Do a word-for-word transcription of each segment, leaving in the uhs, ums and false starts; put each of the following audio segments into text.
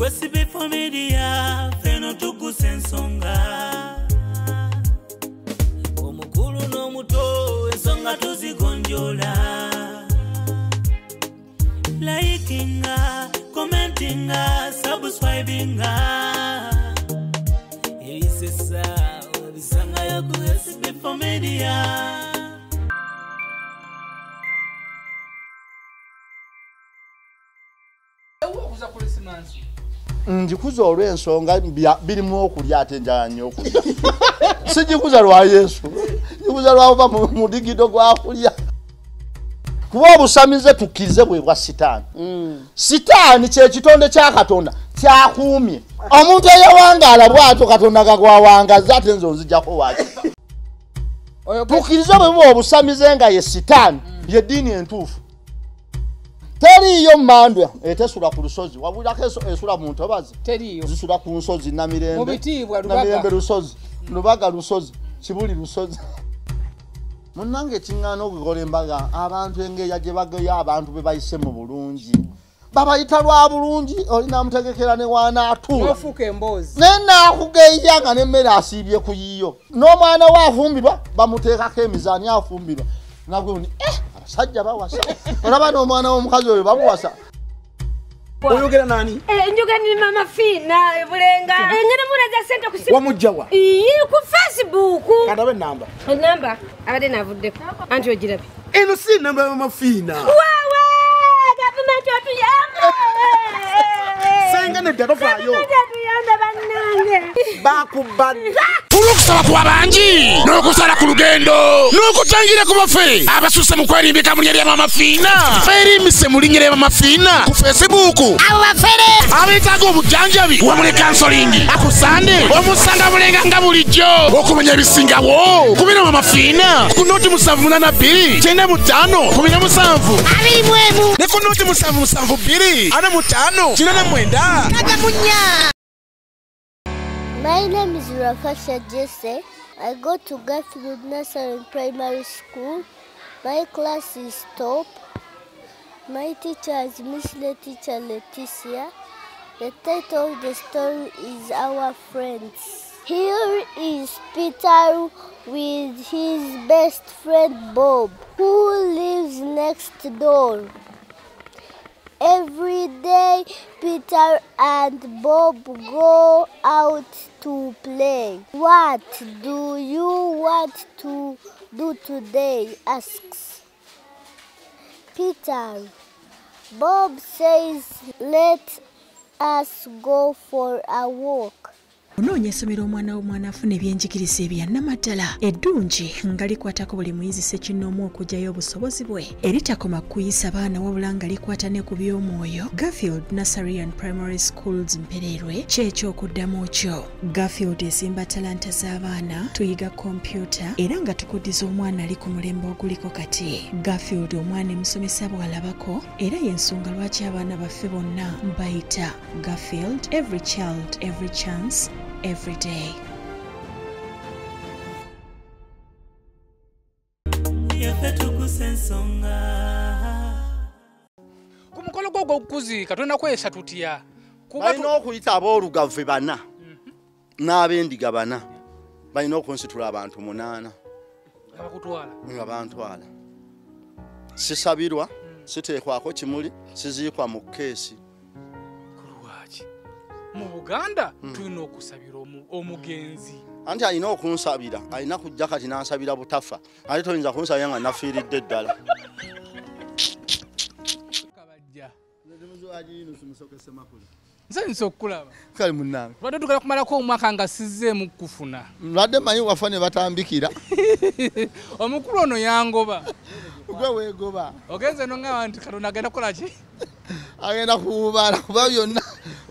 Wesibe familia feno tukusensonga omukulu n'omuto ensonga tuzigonjola likinga, commentinga, subscribinga eisesa obisanga yoku Wesibe familia. Njikuza olw'ensonga birimu okulya ate njala nnyo okulya. Sijikuza lwa Yesu. Njikuza lwa kuva mu digido gwa kulya. Kuba obusamize tukize bwe bwa sitaani. Sitaani kye kitonde kya Katonda kyakuumye. Omuntu eyawangaala bw'atyo Katonda gagwawangaza ate nze nzijjako waaki. Tukirize bwe buba obusamize nga ye sitaani y'eddiini entuufu. Teriyo mandwa etesula ku lusozi wabulaka esula muntu abazi teriyo zisula ku lusozi na mirembe mu bitibwa lubaga na mirembe lusozi lubaga lusozi kibuli lusozi munange kingana okugole mbaga abantu engeya je bagoya abantu be bayise mu bulungi baba italwa bulungi olina mutegekera ne wana atu ofuka embozi nena akugeya nga nemmere asibye kuyiyo n'omwana wafumbirwa bamuteekako emizani afumbirwa nagwe eh sajja bawasa olaba no mwana omukazi oyo babuwasa oyogera nani eh njoga ni mama fina bulenga engene muraza sente kusiba wamujjawa iyi ku Facebook kadabe namba namba abade navudde anti ogirabe eno si namba mama fina wawa government otuyamba senga ne datofayo bakubanda ulukusala ku abangi n'okusala ku lugendo n'okutangira ku bafe abasusse mu kwerimbika mu linnya lya mama fina feerimbise mu linnya lya mama fina ku Facebook abafere abetaaga obujanjabi wamule kansolingi aku sande omusanga bulenga nga bulijjo okumenya ebisingawo ku bino mama fina ku noti musanvu munana bbiri kyenda mutaano kumi na musanvu abiri mu emu ne ku noti musanvu musanvu bbiri ana mutaano kinana mwenda kaga munya. My name is Rafasha Jesse. I go to Garfield Nursery and Primary School. My class is top. My teacher is Miss Teacher Leticia. The title of the story is Our Friends. Here is Peter with his best friend Bob, who lives next door. Every day, Peter and Bob go out to play. What do you want to do today? Asks Peter. Bob says, let us go for a walk. Onoonya essomero omwana w'omwana afuna ebyenjigiriza ebyannamaddala eddungi nga likwatako buli muyizi ssekinnoomu okugyayo obusobozi bwe eritakoma kuyisa baana wabula nga likwata ne ku by'omwoyo. Garfield Nursery and Primary Schools Mpererwe ky'ekyokuddamu kyo. Garfield ezimba talanta z'abaana, tuyiga kompyuta era nga tukuddiza omwana ali ku mulembe oguliko kati. Garfield omwana emusomesa bw'alabako era y'ensonga lwaki abaana baffe bonna bayita Garfield, every child, every chance, every day. Kumukolo gwo okukuzi Katonda kwesa tutya kuba ino okuyita aboolugave bana n'abendiga bana balina okunsitula abantu munaana abakutwala ngabantwala sisabirwa siteekwako kimuli siziikwa mu keesi. Mu Buganda tulina okusabira omugenzi anti alina okunsabira alina kujja kati n'ansabira butafa ate toyinza kunsabira nga nafiiridde eddala nze nso okulaba kale munnange badde tukala kumalako omwaka nga sizzeemu kufuna badde manyi wafa ne batambikira omukulu ono yangoba gwe weegoba ogenze nonga nti Katonda agenda kukola ki agenda kuwubaala kuba byonna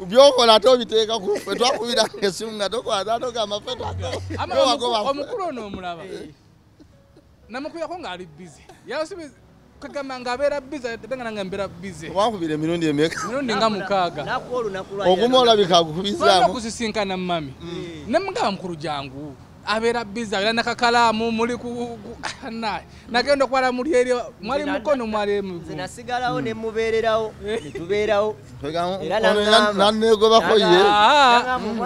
byokola ate obiteeka kufe twakubira esimu nga tokwata atogamba ffe twakawagoba omukulu ono omulaba namukuyako ng'ali bizi yasubiza kagamba ng'abeera bizi nga nange mbeera bizi wakubira emirundi emeka emirundi nga mukaaga oguma olabika akukubizaamu okusisinkana mami ne mugaba mukulu jangu abera biza era nakakalamu muri na nagenda kwara muri eri mwari mukono mwari zinasigalaho ne mubereraho tuberaho nanego bakoye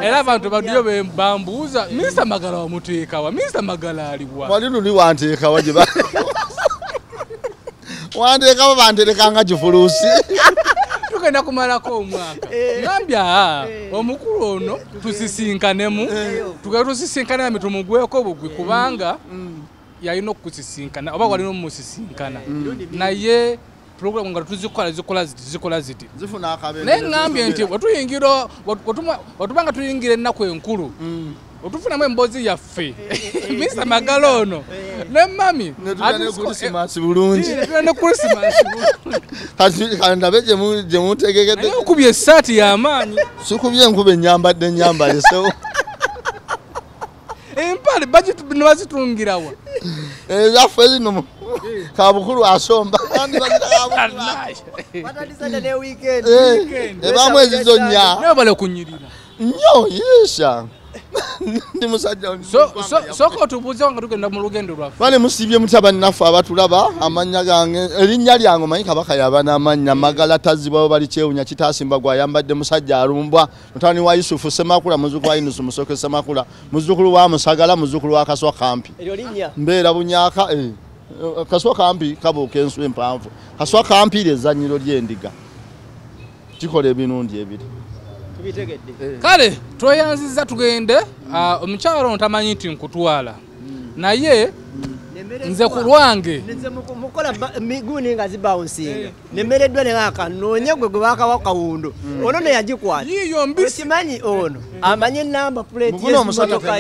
era abantu badiyo bambuza Mister Magala wa muteka wa Mister Magala aliwa walinu ni wanteka waje ba wanteka babantereka nga jifulusi tukenda kumalako omwaka nambya omukulu ono tusisinkane tukatusisinkana mitumugweko bugwikubanga yayino okusisinkana oba walino musisinkana naye program nga tuzikola zikola zikola ziti zifuna akabe ne ngambye nti watuyingiro watuma watubanga tuyingire nakwe enkulu otufuna mwe mbozi yaffe Mister Magala ono ne mami atusimasi bulungi ne kusimasi bulungi kanda beje mu je mutegeke ne kubye sati ya amani sukubye nkube nyamba de nyamba yeso empale budget binwazitungirawa yaffe zino kabukuru asomba kandi batalisana ne weekend weekend ebamwezi zonya ne bale kunyirira nyo yesha so so soko tubuze wanga tugenda mu lugendo lwafe bale musibye mutabani nafa abatulaba amanya gange erinnya lyango manyi kabaka yabana amanya Magala tazibawo bali cheunya kitasimba gwa yambadde musajja alumbwa mutani wa Yusufu Semakula muzukulu wa Inusu Musoke Semakula muzukulu wa Musagala muzukulu wa Kaswa Kampi mbera bunyaka eh Kaswa Kampi kabo kenswe mpamvu Kaswa Kampi lezanyiro lyendiga chikole ebinundu ebiri kale twayanziza tugende omukyalo ontamanyi nti nkutwala naye nze kulwange nze mukola miguni nga zibouncing nemereddwa ne ngaka nonye gwe gwaka wakawundo ono ne yajikwala yiyo mbisi simanyi ono amanye number plate yes motoka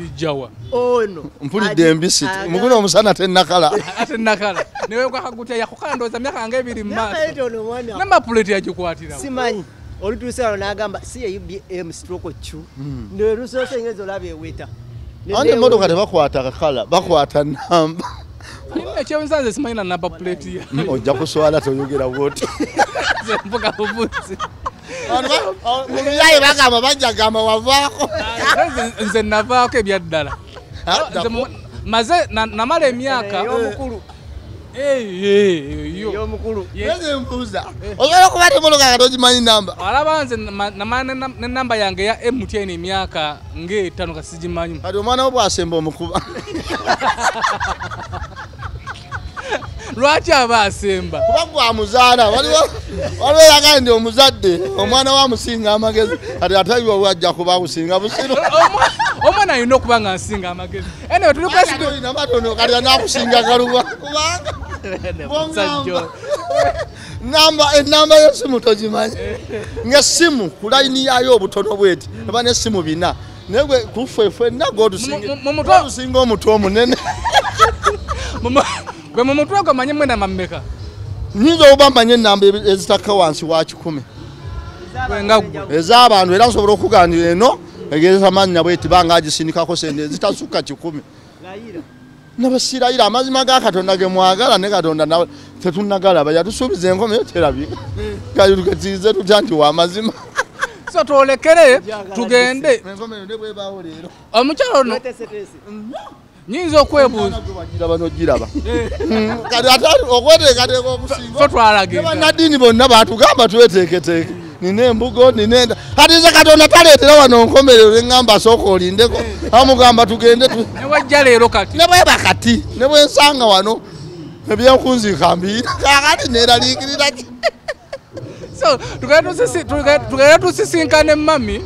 yijawa ono mpulidde mbisi muguno omusana tennakala atennakala newe kwa kagutya yakukala ndoza myaka yange ebiri mmaaso number plate yajikwatira simanyi olitusa n'agamba si U B M stroke chu ne ruso sengezo labe weta ande moto kate bakwata kakala bakwata namba nime chemsanze simaina namba plate ya ojja kuswala toyogera wote mpoka kubuzi ono muliyaye bagamba bajagama wavako nze navako ebyaddala maze namala emyaka omukulu Hey, yo, yo mukuru. Yeye mbuza. Ogala kubate muluka katoji manyi namba. Alabanze na namba yange ya M T N emyaka nge tano kasiji manyi. Kati omwana obwasemba omukuba. Lwaki abasemba. Kubaku amuzana waliwo. Waliwo yakandi omuzadde. Omwana wa musinga amagezi. Kati atayiwa wajja kuba kusinga busiro. Omwana yino kubanga nsinga amagezi. Ene tuluka sido ina matono kali na kusinga galuwa. Kubanga namba namba yesimu tojimanyi ngesimu kulaini yayo obutono bweti abane simu bina negwe kufefwe nago tusinge musinga omuntu omunene gwe omuntu agamanye mwena mameka nyizo obambanye namba ezitaka wansi wa kikumi ez'abantu era nsobola okuganira eno egeza mannya bweti banga agisinikako sente ezitasuka kikumi nabasiraira amazima ga Katonda ge mwagala ne Katonda nawe tetunagala bya tusubize engoma yoterabye kayulukazize tutanti wa amazima so tolekere tugende engoma yone bwe bawo lero omuchalo no nyinzo kwebuza bano giraba kadi atali okwete kade ko kusingo so twalage banadini bonna batugamba tweteketeke nine mbugo ninenda hatiza Katonda taletera wano nkomerero engamba soko lindeko amugamba tugende tu newajja lero kati nebo bakati nebo ensanga wano ebya kunzi kambi kakati nera likirira so tukato sisi tukato sisi kane mami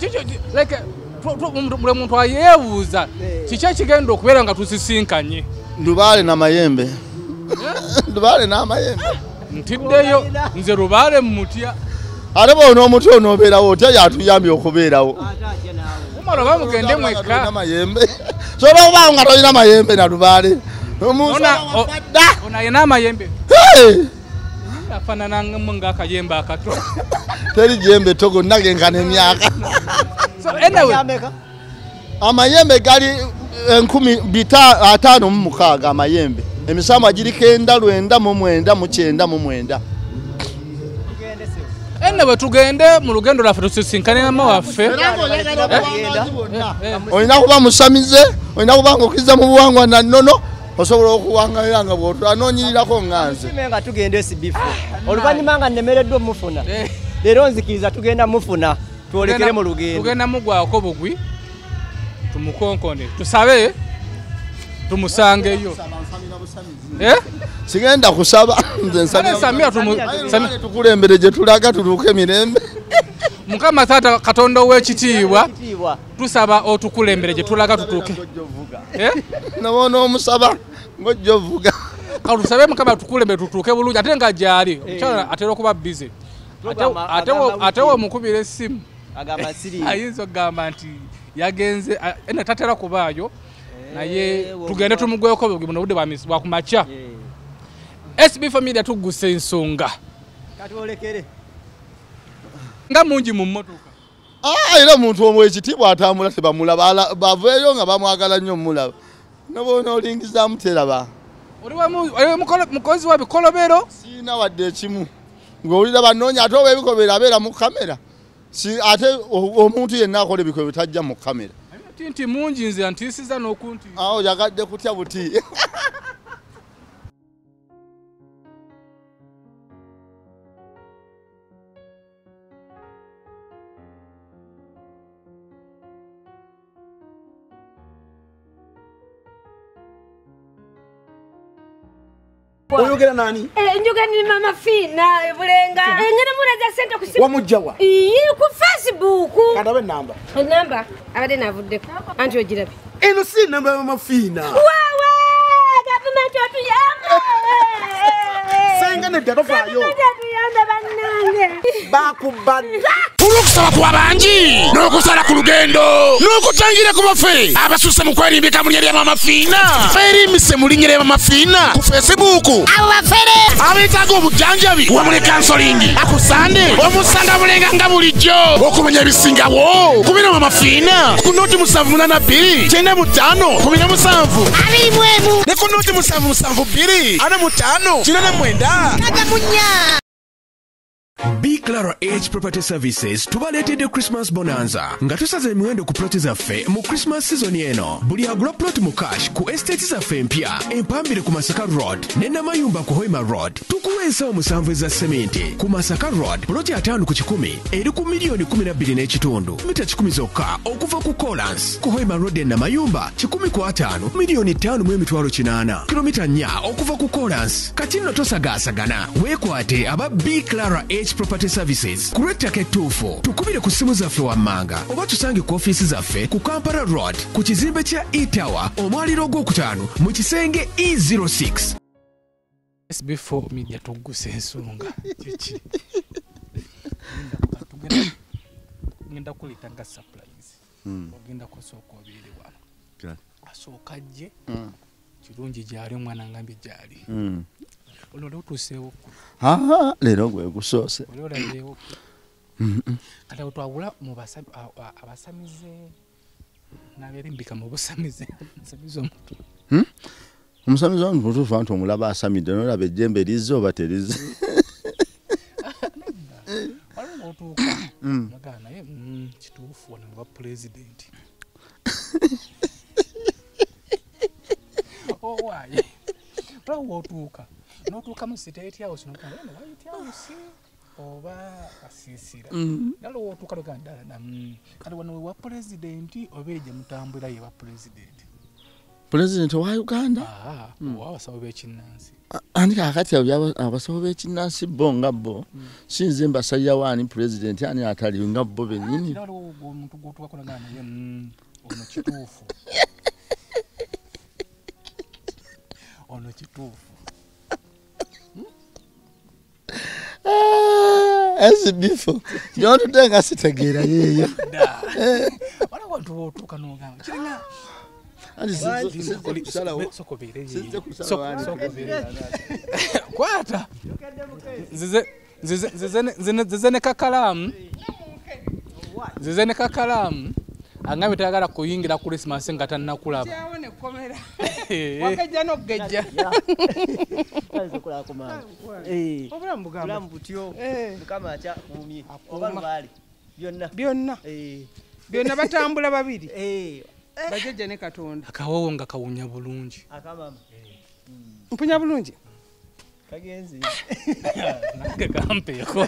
chicho like mure muntu ayebuza chicho kigendo kubera nga tusisinkanye ndubale na mayembe ndubale na mayembe ntiddeyo nze rubale mutya araba ono omuntu ono oberawo otya yatuyambye okubeerawo umara bamugende mweka n'amayembe so baba nga tolina mayembe na lubaale ona ona yena mayembe afanana nga akayembe akato teri jembe togo nagengana emyaka so anyway amayembe gali enkumi bita atano mu mukaaga amayembe emisamu agirika enda lwenda mu mwenda mu kyenda mu mwenda Ena batugende mu rugendo raffe tusinkane na mawaffe. Oyina kuba musamize, oyina kuba ngokiza mu buwangwa na nono. Osobola okuwangayira nga bwo anonyirako nganze. Simenga tugende sibifu. Oluvanyuma nga nemereddwa mufuna. Leero nzikiriza tugenda mufuna. Tuolekere mu rugendo. Tugenda mugwako bugwi. Tumukonkone. Tusabe. Tumusangeyo. Eh? Sigenda kusaba nze nsabira. Samia tumusabira tukulembere je tulaga tuluke mirembe. Mukama tata Katonda w'ekitiibwa. Tusaba otukulembere je tulaga tutuke. Eh? Nabona omusaba ngojjo vuga. Kalusabe mukama tukulembere tutuke bulungi atenga jali. Omukyala atera kuba busy. Atewo atewo mukubire simu. Agamba siri. Ayinzo gamba nti yagenze ena tatera kubayo. Na ye tugende tumugwe ko bugibona bude bamiswa kumacha S B family tuguse nsonga kati olekere nga mungi mu motoka ah era muntu omwe kitibwa atambula se bamulaba baveyo nga bamwagala nnyo mulaba nobona olingiza muteraba oli wa mukozi wa bikolobero sina wadde ekimu ngolira banonya atobe bikobera bera mu kamera si ate omuntu yenna akole bikobera tajja mu kamera. Tinti mungi nze antisiza n'okunti. Awo yagadde kutya buti. Oyogera nani? Eh njoga ni mama Fina ebulenga. Engene muraza sente kusimu. Wamujawa. Ee ku Facebook. Kadabe namba. Namba abade navudde. Anti ogirabe. Eno si namba mama Fina. Wawa government otuyamba. Senga ne dadofa yo. Tuyamba banange. Bakubadda. Kulusala kwa banji. Nokusala ku lugendo. Nokutangira ku mafe. Abasuse mu kwelimbika mu lya mama Fina. Feri mise mulinyere mama Fina ku Facebook. Awa fere. Abitago bujanjabi. Wa mule counseling. Akusande. Omusanga mulenga ngabulijjo. Okumenya bisinga wo. Kumina mama Fina. Kunoti musanvu munana biri. Chenda mutano. Kumina musanvu. Abiri mwemu. Ne kunoti musanvu musanvu biri. Ana mutano. Chinana mwenda. Kaga munya. Be Clara Property Services tubaletedde Christmas bonanza nga tusaze emiwendo ku ploti zaffe mu Christmas season eno. Buli agula plot mu cash ku estate zaffe mpya Empambire ku Masaka Road ne Namayumba ku Hoima Road. Tukuwa ensawo musanvu eza sementi ku Masaka Road ploti atano ku kikumi eri ku miliyoni kumi na bbiri n'ekitundu mita kikumi zokka okuva ku Collins ku Hoima Road e Namayumba kikumi ku ataano miliyoni ttaano mu emitwalo kinaana kilomita nnya okuva ku Collins. Kati nno tosagaasagana weekwate aba Be Clara Property Services kureta ketufu tukubire ku simu zaffe wammanga oba tusange ku office zaffe ku Kampala Road ku kizimbe kya E-Tower omwaliro gw'okutaano mu kisenge E zero six. S B four media tuguse nsonga kiki ngenda kulita nga surprise ogenda kusooka obiri wano asooka jje kirungi gyali omwana ngambi gyali ololo tusewo ha lero gwe kusose ololo lero mhm kata utwagula mu basami abasamize naberimbika mu busamize samizo mtu hm umusamize wangu mtu fanto mulaba asamide no labe jembe lizo baterize wala otuka magana ye kitufu wana wa president oh why bro otuka no to come sit eight hours no kana no eight hours oba asisira nalo wo tukaluka ndala na kale wano wa president obeje mutambula ye wa president president wa Uganda ah wa basawo be kinansi andika akati ya basawo be kinansi bonga bo sinze mbasajja wani president yani atali nga bo be nyinyi nalo wo mtu gotu akona gana ye ono kitufu ono kitufu as before you to take us together yeyo da wala watu otuka no gamba kiringa alizizo kusala wo sokobere kwata zize zize zize zize ne kakalamu zize ne kakalamu angamita agala kuyingira Christmas ngata nakulaba. Wakajja nogejja. Kazi kula kumanga. Eh. Obula mbugamba. Mbutyo. Mukama acha mumi. Obalubali. Byonna. Byonna. Eh. Byonna batambula babiri. Eh. Bajeje ne katonda. Akawowo nga kawunya bulungi. Akabama. Mpunya bulungi. Kagenzi. Nakakampe yako.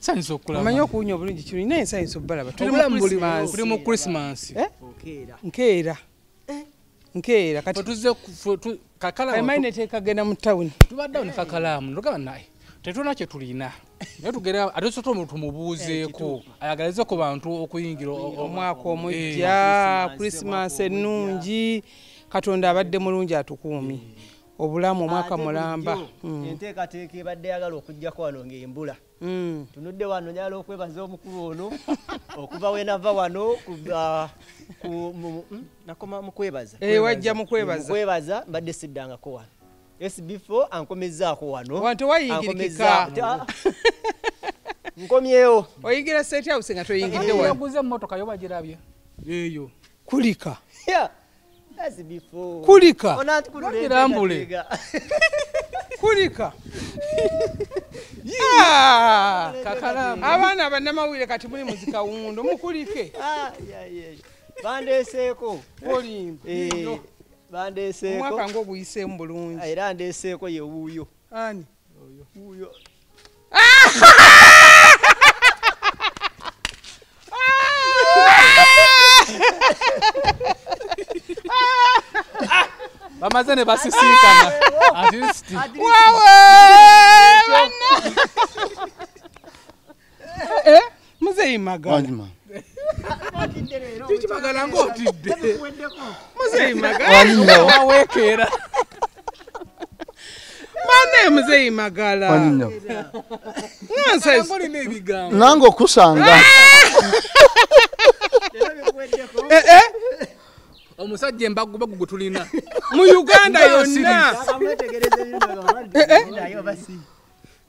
Science okula. Manyo kuunya bulungi kiri ne science obalaba. Tulimo mbuli mansi. Tulimo Christmas. Eh? Okera. Nkera. Eh. Nkera kati tuze kakala. Emine teka gena mu town. Tubadde on kakalamu. Ndogaba naye. Tetuna kye tulina. Ne tugera adosoto mu tumubuzeeko. Ayagalize ko bantu okuyingira omwaka omujja. Christmas ennungi. Katonda abadde mulungi atukumi. Obulamu omwaka mulamba. Enteeka teeka badde yagala okujja ko wano ng'embula. Tunudde wano nyala okwebaza omukulu ono. Okuva wenava wano nakoma mu kwebaza. Eh wajja mu kwebaza. Kwebaza badde siddanga ko wano. S B four ankomezaako wano. Wantu wayigirika. Nkomyeyo. Oyigira state house nga toyingidde wano. Naguze mmotoka yo bagirabye. Yeyo. Kulika. Yeah. S B four. Kulika. Ona kulirambule. Kulika. Ah, kakalamu. Abana banamawire kati muli muzika wundo mukulike. Ah, yeah yeah. Bandeseko. Polimbo. Eh. Bandeseko. Mwaka ngo buyise mbulungi. Era ndeseko ye wuyo. Ani? Oyo. Wuyo. Bamazane basisikana. Adist. Wawe. Eh? Muzeyi magana. Titi magana ngoti de. Muzeyi magana. Wawekera. Mane muzeyi magala. Anino. Nonsense. Ngoli nebigamba. Nango kusanga. Eh eh. Omusajja mbagu bagu tulina mu Uganda yonna.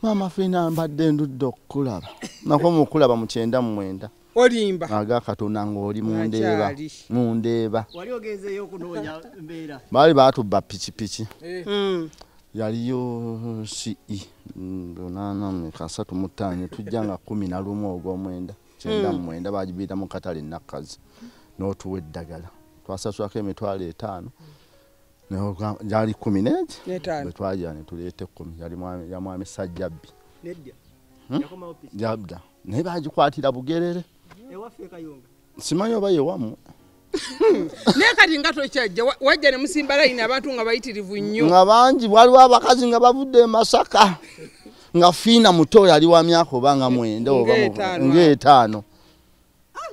Mama fina mbadde ndudde okulaba. Nako mukulaba mu kyenda mu mwenda. Olimba. Aga katona ng'oli mu ndeeba. Mu ndeeba. Wali ogezeeyo kunoonya mbeera. Baali baatubba pikipiki. Yaliyo C E. Nana mukasatu mutanye tujja nga kumi na lumu ogw'omwenda. Kyenda mu mwenda baagibiira mu katale nakkazi. N'otuwa eddagala. Twasasula ke mitwalo etaano ne yali kumi neje mitwaja ne tulete kumi yali mwami ya mwami sajjabi nedya yakoma opisi jabda ne baji kwatira bugerere ewafeka yonga simanyo baye wamu ne kati ngato kyajja wajja ne musimba line abantu nga bayitirivu nnyo nga banji wali wabakazi nga bavudde Masaka nga fina muto yali wa myako banga mwenda oba nge etaano.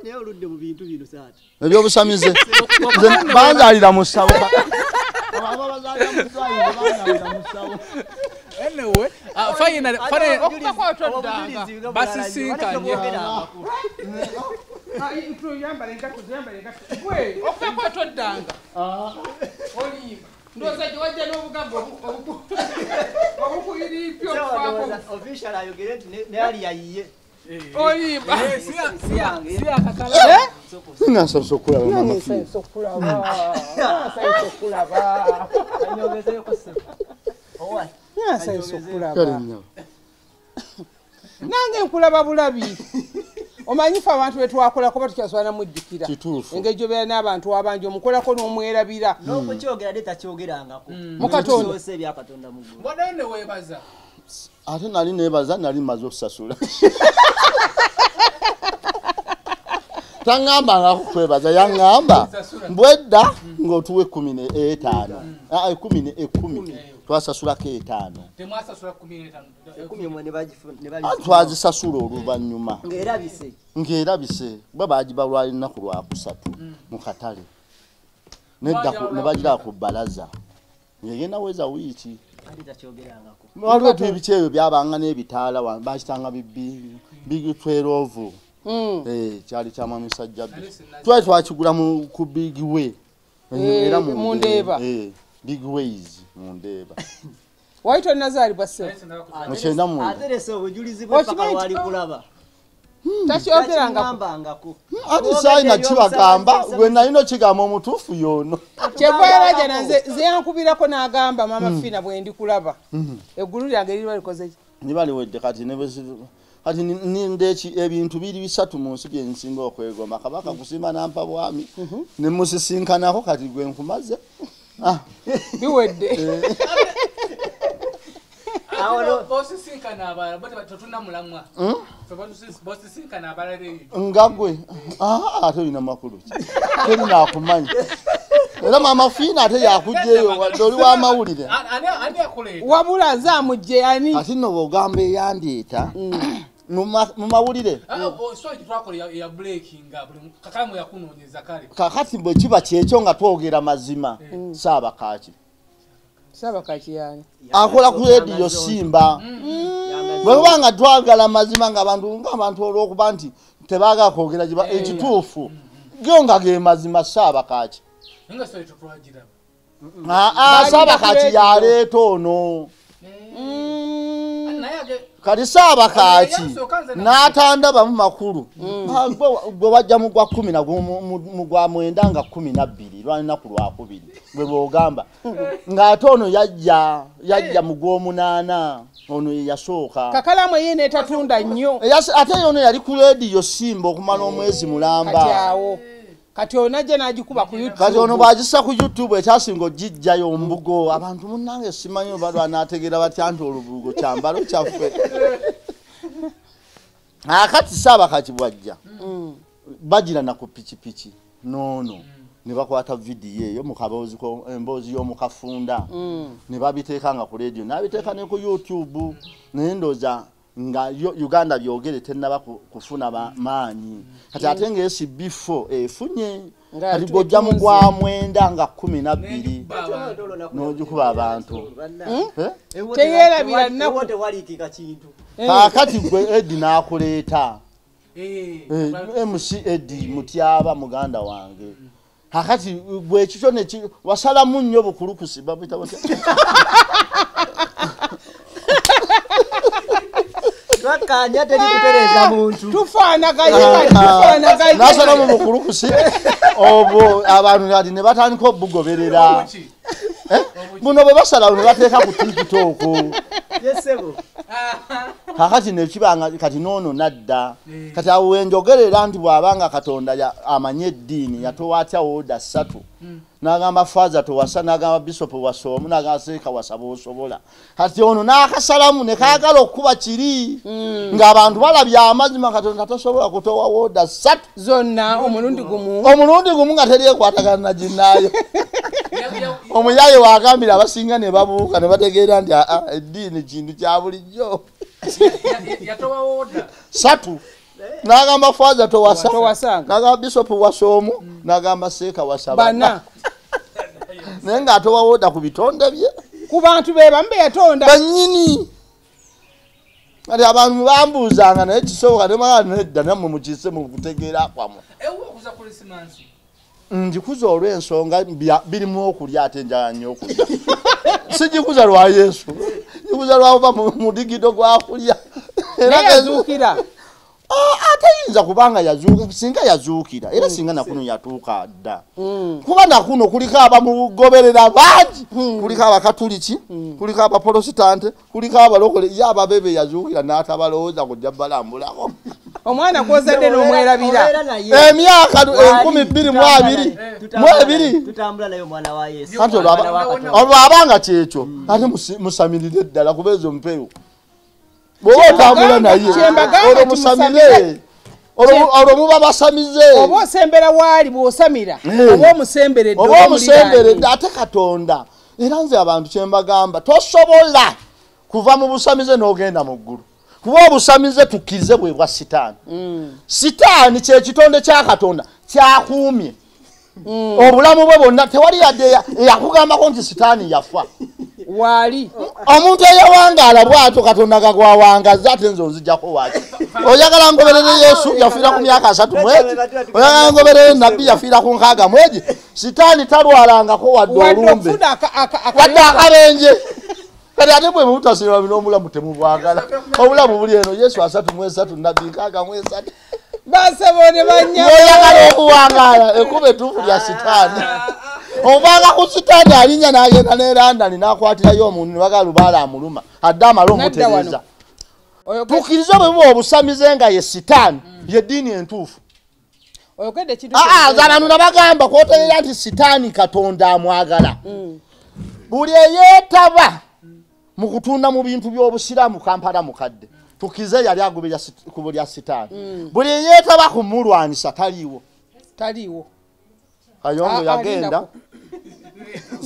Leo ludde mu bintu bino saati. Ebyo busamize. Bazaalira mu ssabo. Aba bazaalira mu ssabo, bazaalira mu ssabo. Anyway, fine fine okukotodanga. Basisikanya. Ah, intro yamba lenga kuzamba lenga. Gwe okukotodanga. Ah. Oliva. Ndoza jwaje n'obugambo obuku. Obuku iri pyo kwako. Official ayogere ne ali yayiye. Oi, mas se a se a se a cacalar, não sou socura, não sei socura, não sei socura, aí eu vejo você, oi, não sei socura, não tem socura babulabi, o mani faz antes de tu acolher coberto que a sua namorada tira, enquanto eu vejo na bantu a banjo, mucola com o mulher abira, não pode jogar de tacho gira angaco, mucaton, você via caton da mugu, mas não é o ebaza. Ate nali nebaza nali mazo sasula. Tangamba nakwebaza yangamba. Bwedda ngotuwe kumi na etaano. Ah kumi na etaano. Twasasula ke etaano. Temwasasula kumi na etaano. kumi mwene bajifuna ne bali. Twazisasula oluvanyuma. Ngerabise. Ngerabise. Baba ajibalwa naku lwa kusatu mu katale. Nedda ne bajira ku balaza. Yegena weza wiiki. Mwalwe tuibichewe byabanga n'ebitala wa bashitanga bibi bigi twelve eh chali chama misajja twa twachigula mu ku big way era mu ndeba eh big ways mu ndeba waito nazali base mu chenda mu aderese obujulizi bwa paka wali kulaba Bosi sinka na bara, bote batotuna mulamwa. Bosi sinka na bara reyi. Ngagwe. Ah, ate ina makulu. Kemu na kumanya. Era mama fina ate yakujeyo, doli wa mawulire. Ani ani akule. Wabula za muje ani. Ati no bogambe yandita. Mumawulire. Ah, so itwako ya breaking up. Kakamu yakuno ne zakari. Kakati mbo kiba kyekyo nga twogera mazima. Saba kachi. Saba kachiani. Akola kuedi yo simba. Bwe wanga twagala mazima nga bantu nga bantu olokubanti tebaga kogera jiba ekitufu. Gyonga ge mazima saba kachi. Nga so itopulagira. Na a saba kachi ya leto no. Kati saba kachi. Na tanda bamu makuru. Bwe wajja mu gwa kumi na mu gwa mwenda nga kumi na bbiri lwani na kulwa kubiri. Bwebo gamba ngatono yajja yajja mugwo munana ono yashoka kakalamu yene etatunda nnyo ate yono yali ku radio simbo kumala omwezi mulamba kati awo kati onaje najikuba ku YouTube kati ono bajisa ku YouTube ekyasingo jijja yo mbugo abantu munange simanyo bado anategera batyanto olubugo kyambalo kyaffe akati saba kakibwajja bajira na ku pichipichi nono nibakwata video yo mukabozi ko embozi yo mukafunda mm. nibabiteka nga ku radio nabiteka ne ku YouTube nendoza nga Uganda byogere tenaba kufuna ba manyi kati atenge S B four efunye alibojja mu gwa mwenda nga kumi na bbiri nojikuba abantu tegera bila nakote walikika kintu akati gwe edi nakuleta eh M C edi mutyaba muganda wange hakati bwe kicho ne wasala munyo bukulukusi babita bata bakanya teri kutereza muntu tufana kayika tufana kayika nasala mu bukulukusi obo abantu ati ne batani ko bugoberera eh muno babasala ono bateka ku TikTok yesebo hakati ne kibanga kati nono nadda kati awenjogerera nti bwabanga katonda amanye dini yatowatya oda satu nagamba faza towasana nagamba bishop wasomu nagamba seka wasabo sobola kati ono nakasalamu ne kagalo okuba kiri ngabantu balabya amazima katonda tasobola kutowa oda satu zonna omulundi gumu omulundi gumu ngateriye kwatagana jinayo omuyaye wagambira abasinga ne babuuka ne bategeera nti a edini kintu kya bulijjo yatowa oda satu nagamba faza towasanga nagamba bishop wasomu nagamba seka wasabana nenga atowa oda ku bitonda bye ku bantu be bambe yatonda banyini ali abantu bambuzanga naye kisoboka nemagana nedda nammwe mukise mu kutegeera kwamwe ewo okuza kulisimansi ndikuza olw'ensonga birimu okulya ate njala nnyo okulya sigikuza lwa Yesu ndikuza lwava mu digito gwakulya era yazuukira atayinza kubanga yazuuka singa yazuukira era singa nakuno yatuuka dda kuba nakuno kuliko abamugoberera bangi kuliko abakatuliki kuliko abaprotestante kuliko abalokole ye ababebe yazuukira n'atabalowooza kujja balambulako omwana kozadde n'omwerabira emyaka enkumi bbiri mu abiri mu ebiri tutambula nayo mwana wa Yesu olwabanga kyekyo ate musamirire ddala kubeeza omupeewo bwoba otambula naye olwo musamire olwo muba basamize oba osembera waali bw'osamira oba omusemberedde oba omusemberedde ate Katonda era nze abantu kyembagamba tosobola kuva mu busamize n'ogenda mu ggulu kuba obusamize tukirize bwe bwa sitaani sitaani kyekitonde kya Katonda kyakuumye obulamu bwe bwonna tewali yadde yakugambako nti sitaani yafa waali omuntu eyawangaala bwato Katonda gagwawangaza ate nze onzijjako waaki oyagala ngoberere Yesu yafiira ku myaka asatu mwegi oyagala ngoberere nabbi yafiira ku nkaaga mwegi sitaani talwalangako wadde olumbe wadde akabenje Kati ate bwe mutasira bino omulamu temubaagala. Omulamu buli eno Yesu asatu mwesatu nabbi nkaaga mwesatu. Basebone banyama. Oyagala okuwangala ekube tufu lya sitaani. Obanga ku sitaani alinya n'agenda ne London n'akwatirayo omuntu ne bagala lubaala amuluma. Adda amala omutereeza. Tukkiriza bwe buba obusamize nga ye sitaani ye ddiini entuufu. Oyogedde kintu. Aa zananu nabagamba kwoterera nti sitaani Katonda amwagala. Buli eyeetaba mu kutunda mu bintu by'obusiraamu Kampala mukadde tukize yali agoberera ku buli sitaani mm. Buli yeetaba ku mulwanisa taliiwo taliiwo ayongo yagenda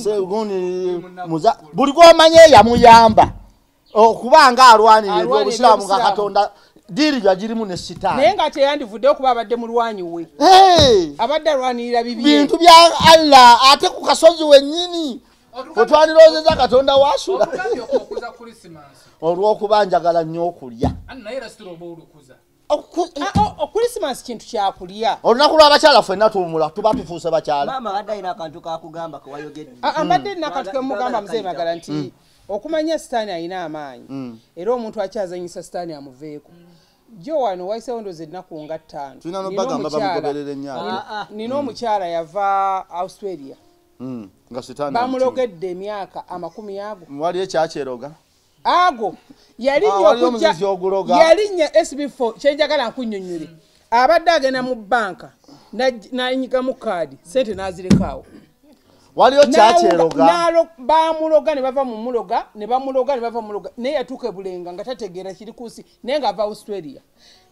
segoni muza buli gw'omanye yamuyamba okubanga alwanirira obusiraamu nga Katonda diri yagirimu ne sitaani naye nga teyandivudde okuba abadde mulwanyi we hey. Abadde alwanirira bibi bintu bya Allah ate ku kasozi wennyini Otwani rozeza Katonda wasula. Okukuza Christmas. Olwo kubanjagala nnyo okulya. Anna era sirobo olukuza. O Christmas kintu kya kulya. Olunaku lw'abakyala fenna tuwumula tuba tufuuse bakyala. Mama badde ina kantu ka kugamba ko wayogedde. Abadde ina kantu ke mugamba mzee magala nti okumanya sitani ayina amaanyi. Era omuntu akyazanyisa sitani amuveeko. Joano waise ondoze nnaku nga ttaano. Tulina n'obagamba bamugoberere nnyaka. Nina omukyala yava Australia. Mm. Ngasitana. Bamulogedde emyaka amakumi yago. Mwali ekyacheroga. Ago yali nyokuja. Yali nya S B four chenjagala nkunnyonnyire. Abadde agenda mu banka na nanyika mu kadi sente nazirekawo. Wali ekyacheroga. Nalo bamuloga ne bava mu muloga ne bamuloga ne bava mu muloga ne yatuke bulenga ngatategera kiri kusi ne nga ava Australia.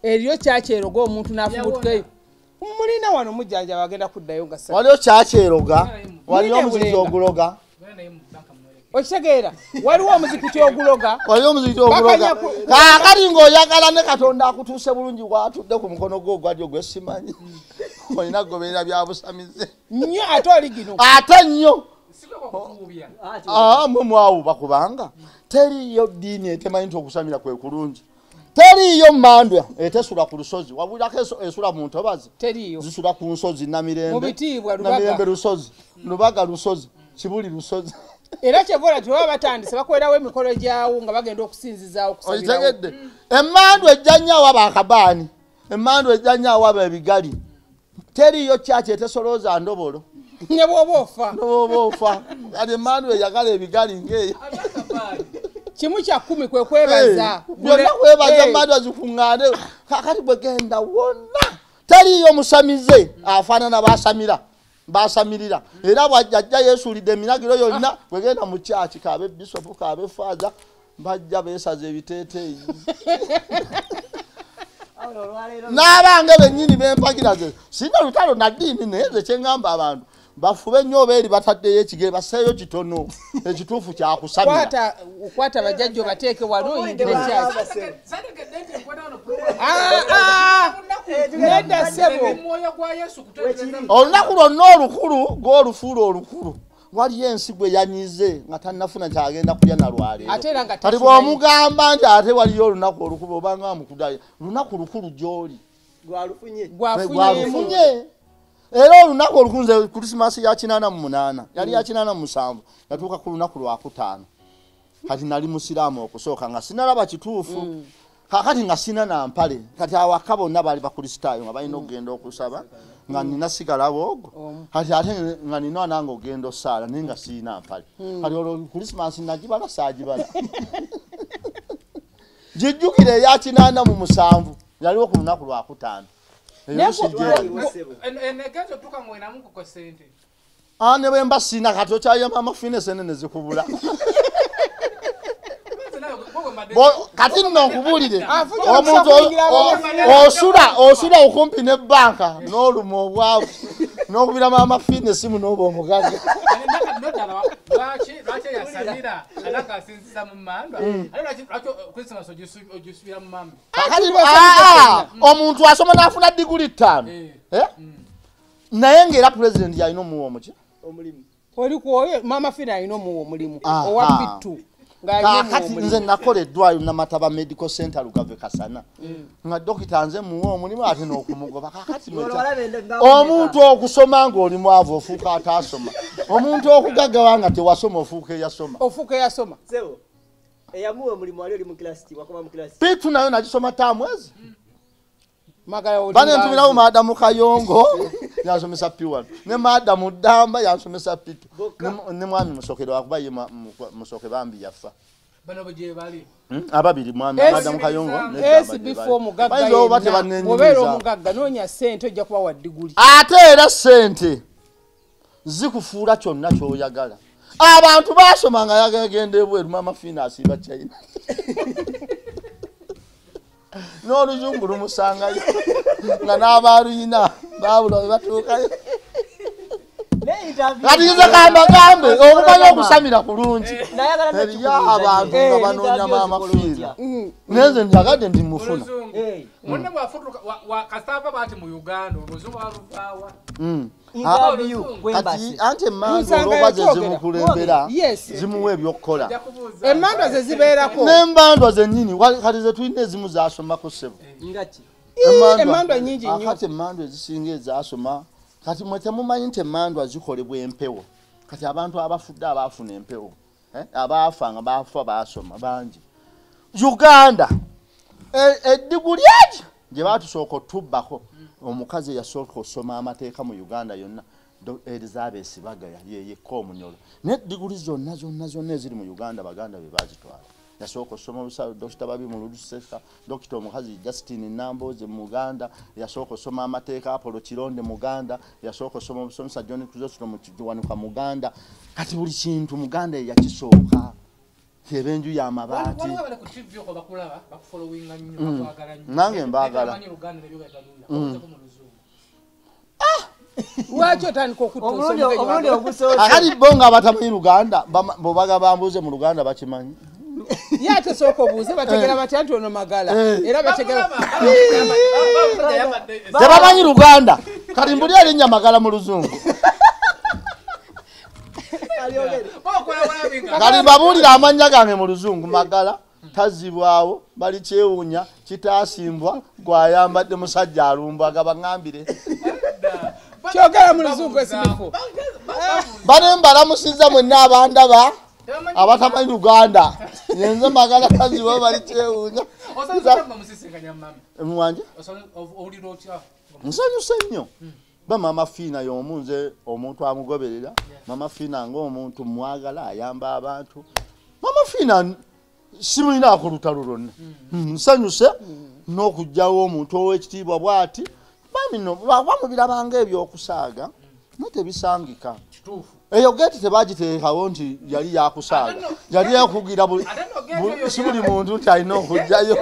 Eriyo kyacheroga omuntu nafubutukeyo. Mulina wano mujanja bagenda kuddayo nga sasa. Waliyo kyacheroga. Waliyo muziki oguloga. Okisegeera. Waliwo omuziki oguloga. Waliyo omuziki oguloga. Kaakati ng'oyagala ne Katonda akutuuse bulungi gw'atudde ku mukono gwo ogwali ogw'essimanyi. Olina goberera bya busamize. Nnyo ate oli gino. Ate nnyo. Aa mmwe mwawuba kubanga. Teriyo ddiini etemanyi nti okusamira kwe kulungi. Teriyo mandwa etesula ku lusozi wabula keso esula mu ntobazi teriyo zisula ku nsozi na mirembe mubitibwa lubaga lusozi lubaga lusozi kibuli lusozi era chevola twa batandise bakwerawo emikolo gyawo nga bagenda okusinzizaawo kusabira otegedde emmandwa ejjanya wabakabani emmandwa ejjanya wabebigali teriyo kyakye etesoloza ndobolo ne bobofa bobofa ade emmandwa yakale ebigali ngeyo Chimu cha kumi kwe kwebaza. Byonna kwebaza madu azikungane. Kakati bwegenda wonna. Tali yo musamize afana na basamira. Basamirira. Era wajja Yesu lide minagiro yonna bwegenda mu church kabe bishop kabe father bajja besaze ebiteteyi. N'abange bennyini bempakiraze. Sina lutalo na ddiini neze kyengamba abantu. Bafube nnyo beeri bataddeyo ekigere basseeyo kitono ekituufu kyakusamira kwata bajjajjo bateeke olunaku lwonna olukulu gw'olufuula olukulu waliyo ensigo eyanyize nga tannafuna kyagenda kulya nalwaleero kati bw'omugamba nti ate waliyo olunaku olukulu obanga amukuddayo lunaku lukulu gy'oli gwafunye Ero lunaku olukunze Christmas ya kinana mu munana. Yali ya kinana mu musanvu. Yatuuka ku lunaku lwa kutaano. Kati nali musiraamu okusooka nga sinalaba kituufu. Kakati nga sina na mpale. Kati awaka bonna baali bakristaayo nga balina okugenda okusaba. Nga nina sigala boogo. Kati ate nga nina nange ogenda ossaala naye nga sirina mpale. Kati olwo Christmas nagibala saagibala. Jijjukira eya kinana mu musanvu. Yaliwo ku lunaku lwa kutaano. Enegezo tuka mwena mungu kwa sente Ane wemba sina katocha ya mama fine sene nezikubula Katini na nkubulide Osura ukumpi ne banka Nolu mwawavu Nokubila mama fine simu nobo mwawavu Rache ya Samira Alaka sinzisa mmandu Rache Christmas ojusubira mmambi Omuntu asoma nafuna diguli tano Naye ngera president ya ino muwo muki Omulimu Mama fina ino muwo mulimu Owapitu Kakati nze nakole dwayo na Mataba Medical Center Lugave Kasana Nga dokita nze muwo mulimu ate n'okumugoba Kakati omuntu okusoma ng'oli mwavu ofuuka atasoma Omuntu okugagawa nga tewasoma ofuuka eyasoma. Ofuuka eyasoma. Zero. Pitu na yona jisoma tamwezi. Bane ntumina u maadamu kayongo, yasomesa piwa. Ne maadamu damba yasomesa pitu. Ne mwami musokero akuba ye musokero ambi yafa. Bano boje bali. Ababiri mwami maadamu kayongo. Yes before mugagga. Bayo bate banenye. Obero mugagga nonya sente ojja kuwa wadiguli. Ate era sente. Zikufura kyonna kyoyagala. Abantu basomanga yagende bweru mama finance ba China. No lujungu lumusanga nga n'abaluyina babula batuukayo. Katiza kamba kambe obumanyi okusamira kulungi. Eriyo abantu nga banoonya maama fiina. Neze njagadde ndi mufuna. Munne bwafutuka kasaba bati mu Uganda oluzungu aluvawa. Kati ante emmandu olwoba ze zimukulembera zimuwa ebyokukola. Emmandu ze zibeerako. N'emmandu zennyini kati ze tulina ezimu zaasomako ssebo. Emmandu nnyingi nnyo. Kati emmandu ezisinga ezaasoma kati mwetemumanyi nti emmandu zikolebwa empewo. Kati abantu abafudde abaafuna empewo. Abaafa nga baafa baasoma bangi. Uganda eddiguli egi gye baatusooka otubbako. Omukazi yasooka osoma amateeka mu Uganda yonna Elizabeth Bagaya yeyekka omunyolo n'eddiguli zonna zonna zonna eziri mu Uganda Baganda be baazitwala yasooka osoma busawo Dokita Babi mu Luduseka Dokita omukazi Justin Namboze mu Uganda yasooka osoma amateeka Apollo Kironde mu Uganda yasooka osoma omusomesa John Kuzosono mu Kiwanuka mu Uganda kati buli kintu Muganda yakisooka Kebenju ya mabati. Wano wabale kutivyo kwa bakulaba, bakufollowinga nyo, mm. Bakuagala nyo. Nange mbagala. Nange mbagala. Ah! Wacho tani kukutuso mwenye wabale. Akali bonga batamanyi Uganda, bobaga bambuze mu Uganda bachimanyi. Yate soko buze, bategela batiantu ono magala. Era bategela. Tebamanyi Uganda, karimbuli ya linya magala mu luzungu. Kali babulira amanya gange mu luzungu magala tazibwawo bali kyewunya kitasimbwa gwayambadde musajja alumba agabangambire kyogala mu luzungu esimufu bane mbala musiza mwenna abanda ba abatamanyi Uganda yenze magala tazibwawo bali kyewunya osanze musisinkanya mami emwanje osanze oliro kya musanyuse nnyo ba mama fina yomunze omuntu amugoberera mama fina ngo omuntu mwagala ayamba abantu mama fina simulina akulutalo lonna nsanyuse n'okujjawo omuntu ow'ekitiibwa bwati bamino bamubirabanga ebyokusaaga mutebisangika kituufu eyo geti tebagiteekawo nti yali yakusaaga yali yakugira simuli muntu nti alina okujjayo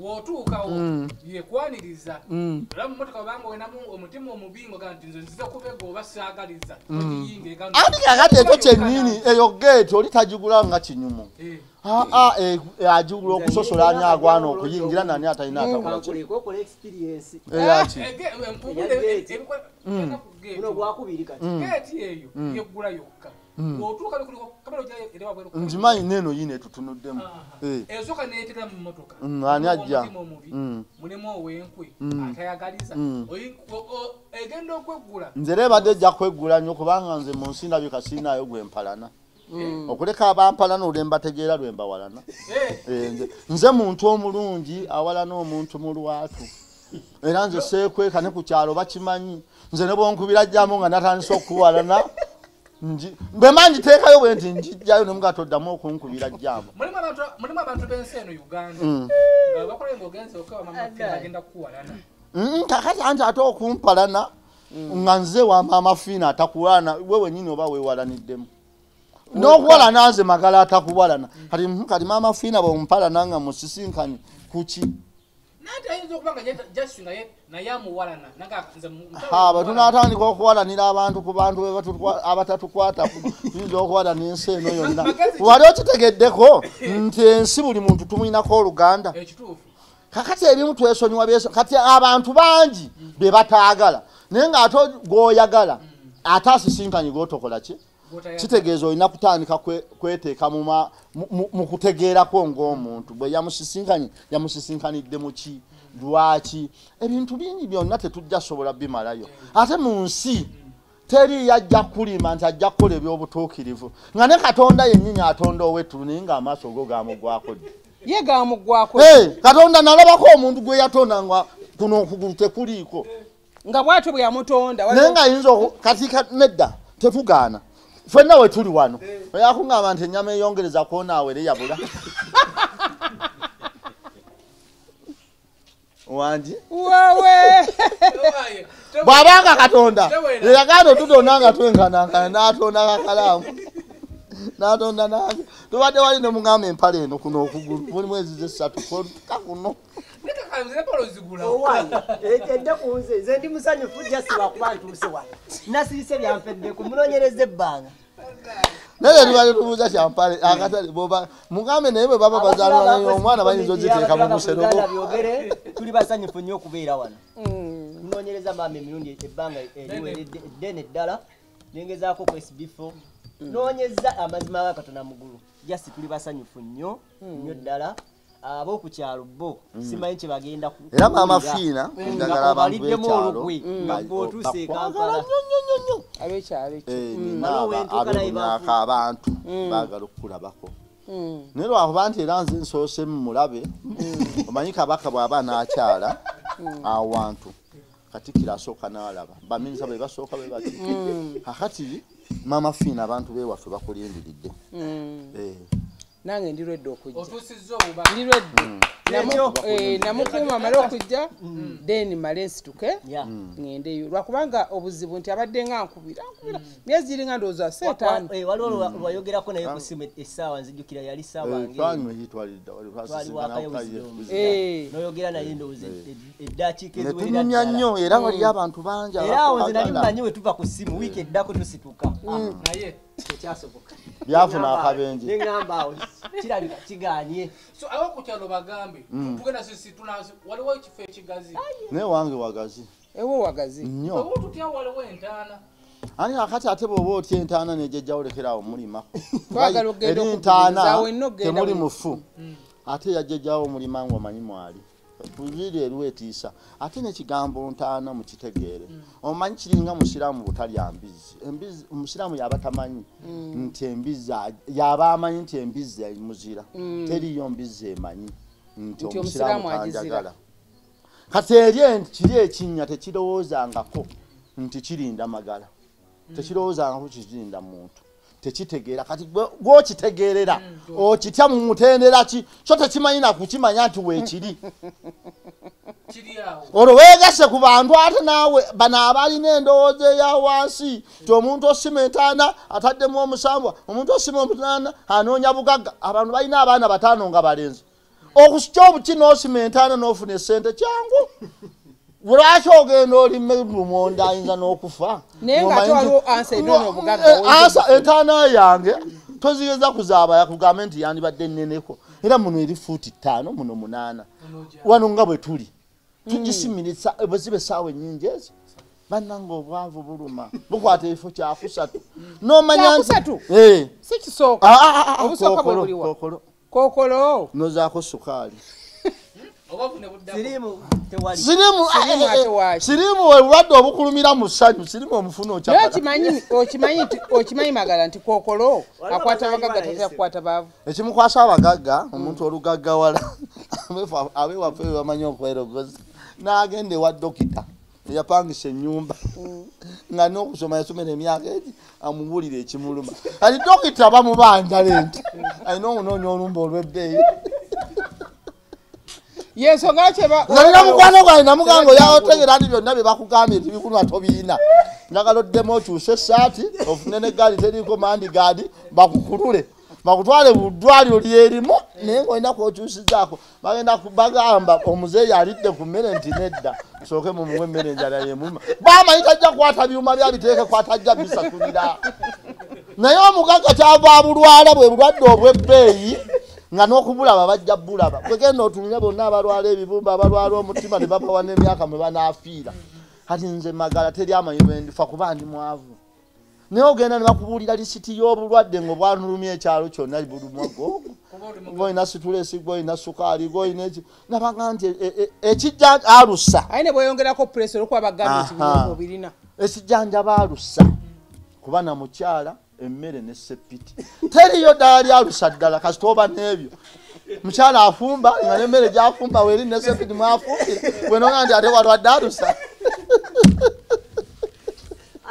wotuuka wo yekwaniriza era mmotoka bango wenamu omutima omubingo kandi nzo nziza kubega oba saagaliza okiyinga ekano andi kakati ekyo kyennyini eyo geeti olitajugula nga kinyumu aa ajugula okusosola ani agwana okuyingira nani atalina atakola experience eyaki buno gwakubiri kati geeti eyo yeggula yokka wotuuka likuliko kamera ojayo era wabwero nzimanyi neno yine tutunuddemu ezoka neetera mu motoka ani ajja mulimu owenkwe atayagaliza egenda okweggula nze leebadde ejja kweggula nnyo kubanga nze mu nsi ndabyo kasiinaayo gwempalana okuleka abampalana olembategeera lwembawalana nze muntu omulungi awalana omuntu mu lwatu era nze seekweka ne ku kyalo bakimanyi nze ne bwonkubira jjamu nga natandisa okuwalana nji bemanyi tekayo bwenti njijayo nomugato ddamu okunkubira jjama mulima abantu mulima abantu benseno Uganda nga bakola ngogenze okawa mama fina genda kuwalana mm kakati anje ato kumpalana nga nze wa mama fina atakulana wewe nyinyi oba wewalanidemu n'okuwalana nze magala atakuwalana kati kati mama fina bompalana nga musisinkani kuki abatunatandika okuwalanira abantu ku bantu abatatukwata tuyinza okuwalana ensi eno yonna wali okitegeddeko nti ensi buli muntu tumuyinako oluganda kakati ebimu twesonyiwa kati abantu bangi be bataagala naye nga ate gwoyagala ate asisinkanye gotokola ki kitegeeza olina kutandika kweteeka mu kutegeerako ng'omuntu bwe yamusisinkanye yamusisinkanidde mu ki lwaki ebintu bingi byonna tetujja sobola bimalayo ate mu nsi Teri yajja kulima nti ajja kukola ebyobutuukirivu. Nga ne Katonda yennyini atonda owetu ninga amaaso go gaamugwako. Ye gaamugwako. Hey, Katonda nalabako omuntu gwe yatonda nga kuno okugulu tekuliiko. Nga bwatyo bwe yamutonda. Naye nga yinza kati nedda tetugaana. Fenna we tuli wano. Yakungamba nti ennyama eyongereza kwona awere yabula. Wanji? Wewe! Babanga Katonda. Lagano tudonanga twenkananga natonanga kalamu. Natonda nange. Tubadde wali ne mungamba empale eno kuno okugulu. Buli mwezi zesatu ko kakuno. Nekakanze palo zigula. Owa. Ekende kunze ze ndi musanyufu just wakubantu usewa. Nasise byampedde ku munonyereze banga. Nele tubadde tubuza champale akatali boba mungame naye baba bazalwa naye omwana bayinzo ziteka mu muserobo. Tuli basanyufu nnyo okubeera wano. Munonyereza mama emirundi ebbanga eriweredde dene ddala. Nengezaako ku S B four. Nonyeza amazima ga Katonda mugulu. Just tuli basanyufu nnyo nnyo ddala. Abo ku kyalo bo simanyi kye bagenda ku era mama fina ndagala abantu bekyalo ng'otuse Kampala abekyalo abantu bagala okulabako nero abantu era nze nsoose mmulabe omanyi kabaka bw'aba n'akyala awantu katikira asooka n'alaba baminisa be basooka be bati kakati mama fina abantu beewaffe bakulindiridde. Nange ndirwedde okujja. Otusizza obuba. Ndirwedde. Namyo eh namukuma malo okujja then malensi tuke ngende yo lwakubanga obuzibu nti abadde nga nkubira nkubira myezi iringa ndoza setani eh waliwo wayogerako nayo kusime esawa nzijukira yali sawa nge twanwe yitwalidda wali fasisi kana kaye eh noyogera naye ndoze eddachi kezi we eddachi nnyo era wali abantu banja era onzi nali mmanyiwe tuva ku simu wiki eddako tusituka naye tekyasoboka byafuna akabenje ngamba awo kirabika kiganye so awo kutyalo bagambe tugenda sisi tunazo waliwo ekifo ekigazi ne wange wagazi ewo wagazi nnyo owo tutya waliwo entana ani akati atebo obo tyentana nejejja olekerawo mulima twagala ogenda okutana temuli mufu ate yajejjawo mulima ngo manyi mwali tuziri erwetiisa ate n'ekigambo ntaana mukitegeere omanyi kiringa musiraamu butalya mbizi embizi musiraamu yabatamanyi nti embizi yabaamanyi nti embizi muzira teriyo mbizi emanyi nti omusiraamu ajagala kati eri kiri ekinnya tekirowoozangako nti kirinda magala tekirowoozangako kirinda muntu tekitegeera kati gw'okitegeerera okitya mu mutendera ki kyo tekimanyi nakukimanya nti weekiri olwo weegase ku bantu ate naawe bano abalina endowooza eya wansi nti omuntu osima entaana ataddemu omusambwa omuntu osima omunaana anoonya bugagga abantu balina abaana bataano nga balenzi okusukya obuki n'osima entaana n'ofuna essente kyangu Buracho ogenda oli mulumonda ayinza n'okufa. Nenga twalo ansa enono obugagga. Ansa entaana yange tozigeza kuzaaba yakugamba nti yandibadde nneneko. Era muno eri fuuti ttaano muno munaana. Wano nga bwe tuli. Tugisimirisa ebuzibe essaawa ennyingi ezo. Bannanga obwavu buluma. Bukwata ebifo kyakusatu. N'omanya nti. Eh. Si kisooka. Obusooka bwe buliwa. Kookolo. Kookolo. Nozaako sukaali. Sirimu tewali Sirimu atewali Sirimu webadde obukulumira mu ssanyu Sirimu omufuna okyapata Okimanyi okimanyi okimanyi magala nti kokolo akwata bagagga tatya kwata bavu ekimukwasa abagagga omuntu olugagga wala abewaffe bamanyi okwerogoza n'agende wa dokita eyapangisa ennyumba nga n'okusoma yasomera emyaka egi amuwulire ekimuluma ali dokita bamubanja lenti alina omunoonya olumba olw'ebbeeyi. Yes, so much about. No, no, no, no, no, no, no, no, no, no, no, no, no, no, no, no, no, nga n'okubulaba bajja bulaba kwegenda otunire bonna abalwala ebibumba abalwala omutima ne bapawa n'emyaka mwe banaafiira kati nze magala teri amanyi bwe ndifa kuba ndi mwavu naye ogenda ne bakubuulira lisiti y'obulwadde ng'obwanulumya ekyalo kyonna bulumwago goyina situlesi goyina sukaali goyina eki nabaga nti ekijja alusa aye ne bweyongerako puleesi olwokuba bagamba nti birina ekijjanja baalusa kubana mukyala emmere ne sepiti teriyo dali alusa ddala kasitoba nebyo mukyala afumba nga emmere gyafumba weri ne sepiti mwafumbira wenonga nti ate wadwadde alusa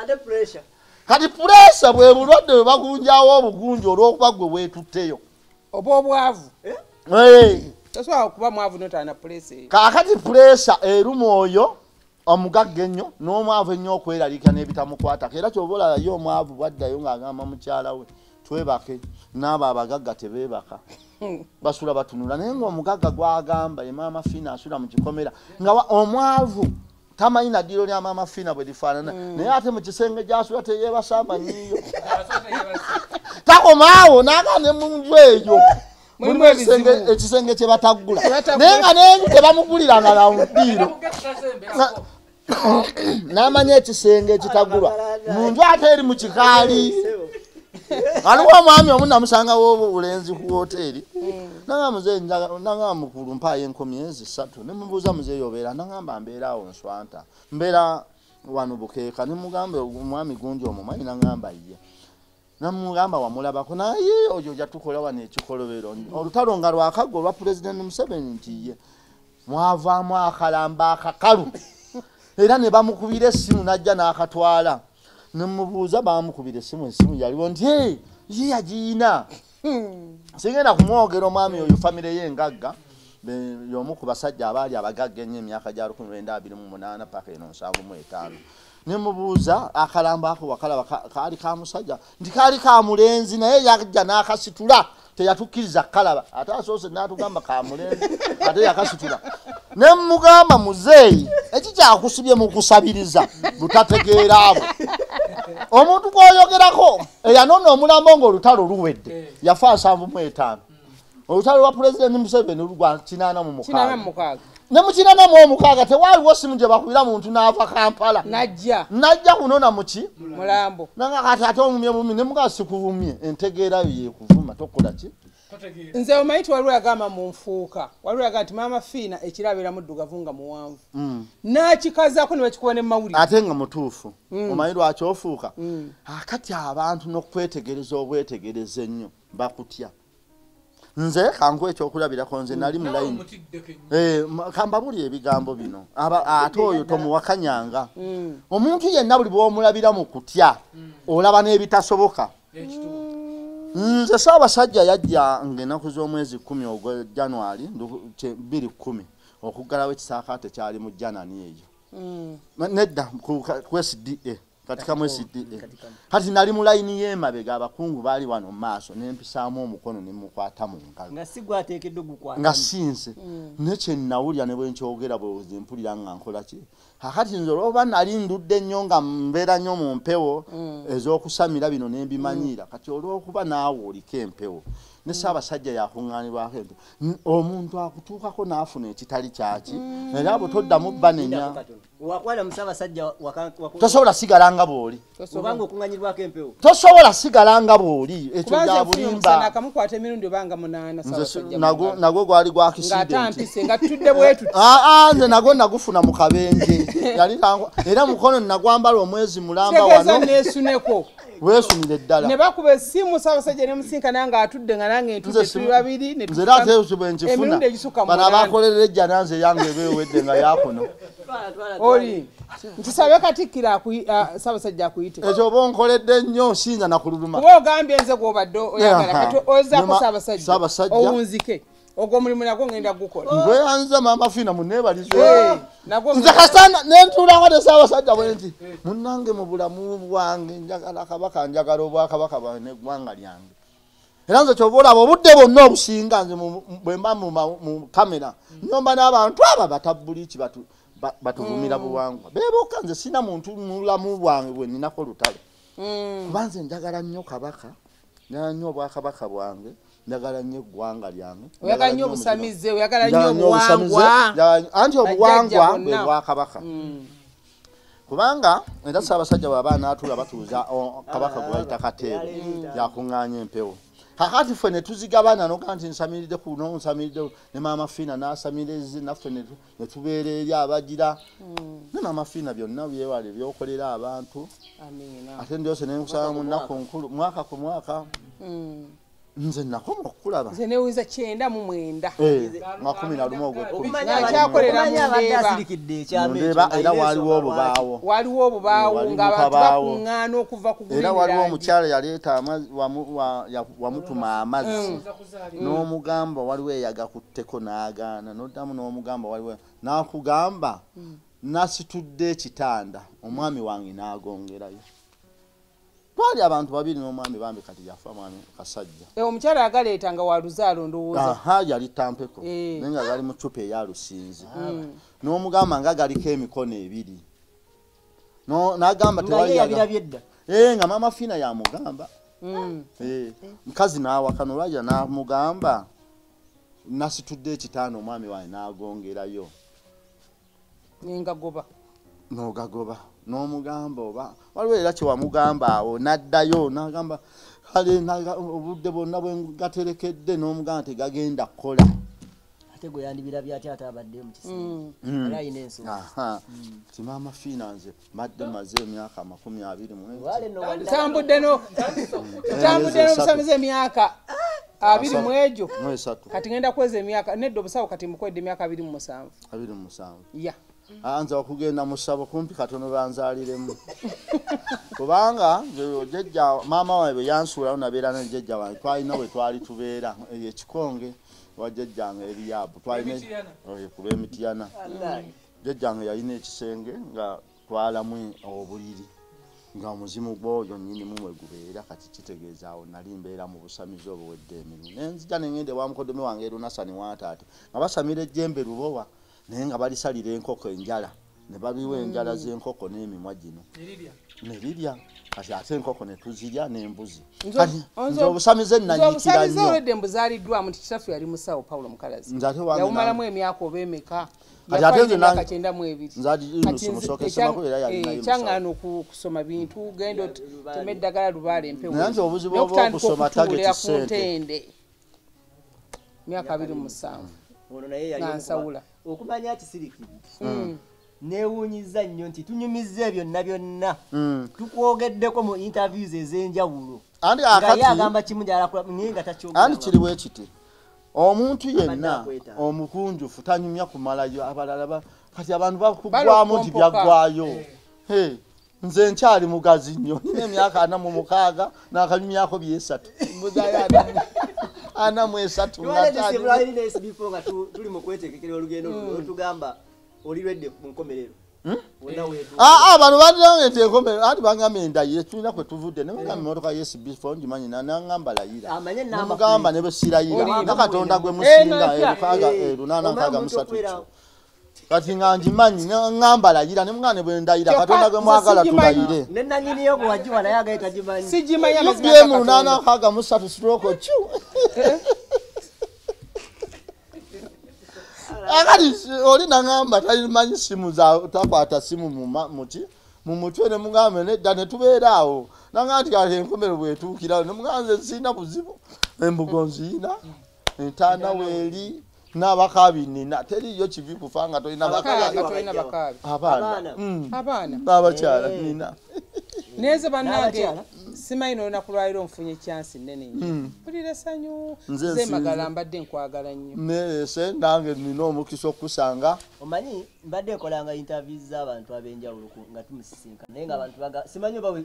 under pressure kati puresa bwe bulwadde bwe bagunjawo obugunja olw'okuba gwe weetutteyo oba obwavu tasobola okuba mwavu notana puresa kakati puresa erumwoyo omugagga ennyo n'omwavu ennyo okweralika n'ebitamukwatako era kyobaolalayo omwavu bwaddayo ng'agamba mukyala we twebake n'abo abagagga tebeebaka basula batunula naye ng'omugagga gwagamba ye maama Fina asula mu kikomera nga omwavu tamanyi naddiro lya maama Fina bwe lifaanana naye ate mu kisenge gyasula teyeebasamba nyiyo takomaawo n'agaane munju eyo mulimu ekisenge kye bataggula naye nga n'enju tebamuguliranga nawuddiiro namanya ekisenge ekitagulwa munju ate eri mu kikaali aliwo omwami omu namusangawo obulenzi ku woteeri nangamba mukulu mpaayo enkomi ezi ssatu ne mubuuza muzeeyi obeera nangamba mbeera awo nswanta mbeera wano bukeeka ne mugamba omwami gundi omumanyi nangamba ye namugamba wamulabako naye oyo jatukola wano ekikolobero olutalo nga lwakagga olwa Pulezidenti Museveni nti ye mwavaamu akalamba akakalu era ne bamukubira essimu najja n'akatwala ne mubuuza bamukubira essimu essimu yaliwo nti ye ye yagiina sigenda kumwogera omwami oyo famire ye engagga y'omu ku basajja abaali abagagga ennyo emyaka gya lukumi lwenda abiri mu munaana paka eno nsanvu mu etaano ne mubuuza akalamba ako wakalaba kaali ka musajja nti kaali ka mulenzi naye yajja n'akasitula teyatukkiriza kukalaba ate asoose n'atugamba ka mulenzi ate yakasitula ne mugamba muzeeyi eki kyakusibye mu kusabiriza lutategeera abo omuntu gwoyogerako eyanona omulambo ng'olutalo luwedde yafa nsanvu mu etaano olutalo lwa Pulezidenti Museveni lugwa kinaana mu mukaaga ne mu kinaana mu omukaaga tewaaliwo simu gye bakubira muntu n'ava Kampala najja najja kunona muki mulambo nanga kati ate omumye bumi ne mugamba sikubumye entegeera yeekuvuma tokola ki nze omaiti waliwo yagamba mu nfuuka waliwo yagamba nti maama Fina ekirabera muddugavu nga muwanvu n'akikazaako ne bakikuba ne mawulire ate nga mutuufu omanyi lwaki ofuuka akati abantu n'okwetegereza obwetegereza ennyo bakutya nze kangu ekyokulabirako nze nali mu layini kambabuli ebigambo bino ate oyo tomuwakanyanga omuntu yenna buli bw'omulabira mu kutya olaba n'ebitasoboka nze Ssaabasajja yajja ng'ennaku z'omwezi kkumi ogwa January bbiri kkumi okuggalawo ekisaakaate kyali mu Janani eyo nedda ku S D A katikamu S D A kati nali mu layini y'emabega abakungu baali wano mu maaso n'empisaamu omukono ne mukwata mu ngalo nga sinze ne kye nnawulya ne bwe nkyogera bwewuzi mpulira nga nkola ki kakati nze olwoba nali ndudde nnyo nga mbeera nnyo mu mpewo ez'okusamira bino ne mbimanyiira kati olw'okuba naawe oliko empewo ne Ssaabasajja yakuŋŋaanibwako empewo omuntu akutuukako n'afuna ekitali kyaki era abo toddamu banenya tosobola sigala nga bw'oli tosobola sigala nga bw'oli ekyo gya bulimba nagwo gwali gwa kisidenti nze nagwo nagufuna mu kabenje era mukono nagwambala omwezi mulamba wano weesunira eddala ne bakuba essimu Ssaabasajja ne musinkana nga atudde nga nange ntudde babiri nze era ate ekyo bwe nkifuna bano abakolera ejja nanze eyange beewedde nga yaakono oli ntisabe Katikkiro Ssaabasajja akuyite ekyo oba onkoledde nnyo nsinza nakululuma kuba ogambye nze gw'obadde oyagala kati ozaako Ssaabasajja owunzike ogwo mulimu nagwo ngenda gukola nweyanza maama Fina munneebalizo nze kasana nentuulako ne Ssaabasajja bwe nti munnange mu bulamu bwange njagala Kabaka njagala obwakabaka bwawe n'eggwanga lyange era nze kyoba olaba obudde bwonna obusinga nze bwe mba mu kamera nnyomba n'abantu aba batabuliiki batuvumira buwangwa beebokka nze sina muntu mu bulamu bwange bwe nninako lutalo kuba nze njagala nnyo Kabaka njagala nnyo obwakabaka bwange njagala nnyo eggwanga lyange oyagala nnyo obusamize oyagala nnyo obuwangwa anti obuwangwa bwe bwakabaka kubanga era Ssaabasajja bw'aba n'atuula batuuza Kabaka gwe bayita Kateebe yakuŋŋaanya empewo Hakati fene tuzigabana no kanti nsamilide ku no nsamilide ne mama fina na asamileze naffe ne tubeereri abagira ne mama fina byonna byewale byokolera abantu amina atende yose ne kusaba munako nkulu mwaka ku mwaka nze nakomo kulaba nze ne wiza kyenda mu mwenda makumi na lumogo kumanya kyakolera abadasilikide kyambe era waliwo obubawo waliwo obubawo ngaba bakungana okuva ku era waliwo omukyala yaleeta amazi wamutuma amazi n'omugamba waliwo eyaga kutteko n'agaana n'oddamu n'omugamba waliwo nakugamba nasitudde ekitanda omwami wange n'agongerayo. Twali abantu babiri n'omwami bambi kati yafa mwami kasajja. E omukyala agaleetanga wa luzaalo ndowooza. Aha yali tampeko. E. Nenga gali mu chupa eya lusinzi. Mm. N'omugamba nga galiko emikono ebiri. No n'agamba tewali yabirabye. Eh nga mama fina ya mugamba. Mm. Eh mkazi naawa kanolaja na mugamba nasitudde ekitaano omwami wa naagongerayo. Ninga goba. No gagoba. No mugambo ba waliwe lachi wa mugamba awo naddayo nagamba kale obudde bonna bwe ngaterekedde no mugamba te gagenda kola ate go yandibira byati atabadde mu kisinga era ine enso aha timama finance madde mazee myaka makumi abiri mwe wale no tambudde no tambudde no musamize myaka abiri mwejo mwesatu kati ngenda kweze myaka neddo busawo kati mukwedde myaka abiri mu musanvu abiri mu musanvu ya anza okugenda musabo kumpi katono banzaliremu kubanga jjajja mama wawe yansula unabera na jjajja wawe twali nawe twali tubeera ekikonge wajjajjanga eriyabu twali kuba emitiyana jjajjanga yalina ekisenge nga twalamu obuliri nga muzimu gwoyo nnyini mumwe gubeera kati kitegeezaawo nali mbeera mu busamizi obuwedde emirimu nenzija nengende wamukodome wange erunasani waataate nga basamira ejjembe lubowa nenga bali salira enkoko enjala ne babiwe enjala z'enkoko n'emimwa gino ne lirya kati ate enkoko ne tuzirya n'embuzi kati nze obusamize nnanyikira nnyo obusamize mbuzaaliddwa mu kisaffe yali musawo Paulo Mukalazi yawumalamu emyaka oba emeka kati ate nze naka kyenda mu ebiri kati musokesemako era yali nayo kyangaano okusoma bintu gendo teme eddagala lubaale empewo nanze obuzibu obw'okusoma tageti ssente myaka abiri mu musanvu ono naye yali okumanya kisirikiri mm. Newunyiza nnyo nti tunyumiza byonna byonna mm. Tukwogeddeko mu interviews ez'enjawulo andi akati agamba kimu gyalakula ninga takyogera andi kiri bwe kiti omuntu yenna omukunjufu tanyumya kumalayo abalala kati abantu bakugwamu nti byagwayo hey nze nkyali mugazi nnyo nina emyaka ana mu mukaaga n'akanyumyako byesatu ana mwesa tunatali. Wale disibula hili na S B four nga tuli mkwete kikiri olugeno olutugamba olirwede mkomelero. Ah ah bano bandi nangete nkomelero ati bangame endaye tulina kwe tuvude ne bangame motoka S B four njimanyi na nangamba layira. Amanye namba mugamba nebe sirayira nakatonda gwe musinga erukaga erunana nkaga musatu. Kati nganjimanyi nangamba layira ne mugane bwe ndayira katonda gwe mwagala tulayire. Nenanyini yogo wajiwa na yaga etajimanyi. Sijimanya mazimaka. Yemu nana nkaga musatu stroke chu. Akali oli nangamba talimanyi simu za takwata simu mu muti mu mutwe ne mugamba ne dane tubeerawo nangati kale nkomero bwetuukira ne muganze sina buzibu embugonzina entana weli n'abakabi nina teri yo kivi kufanga tolina bakabi tolina bakabi abana abana abakyala nina neze banange simaino nakulwaira omfunye chance nene mm. Pulira sanyu nze magala mbadde nkwagala nnyo nese nange nino mukisho kusanga omanyi mbadde nkolanga interviews z'abantu abenjawulo nga tumusisinka naye nga abantu baga simanyo bawe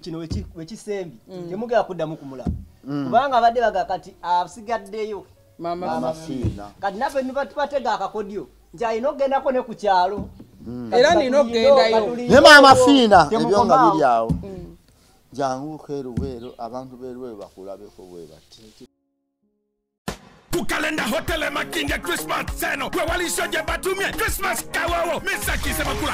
kino wekisembi mm. Temugera kuddamu kumula mm. Kubanga badde baga kati asigaddeyo mama, mama fina kati nafe nibatupatega akakodyo njaino gendako ne ku kyalo mm. Era nino gendayo ne mama fina ebyo nga biri awo mm. Jangu kheru wero abantu berwe bakulabeko bwe bati Kukalenda hotel makinga Christmas seno kwa walishoje batumie Christmas kawawo misaki sema kula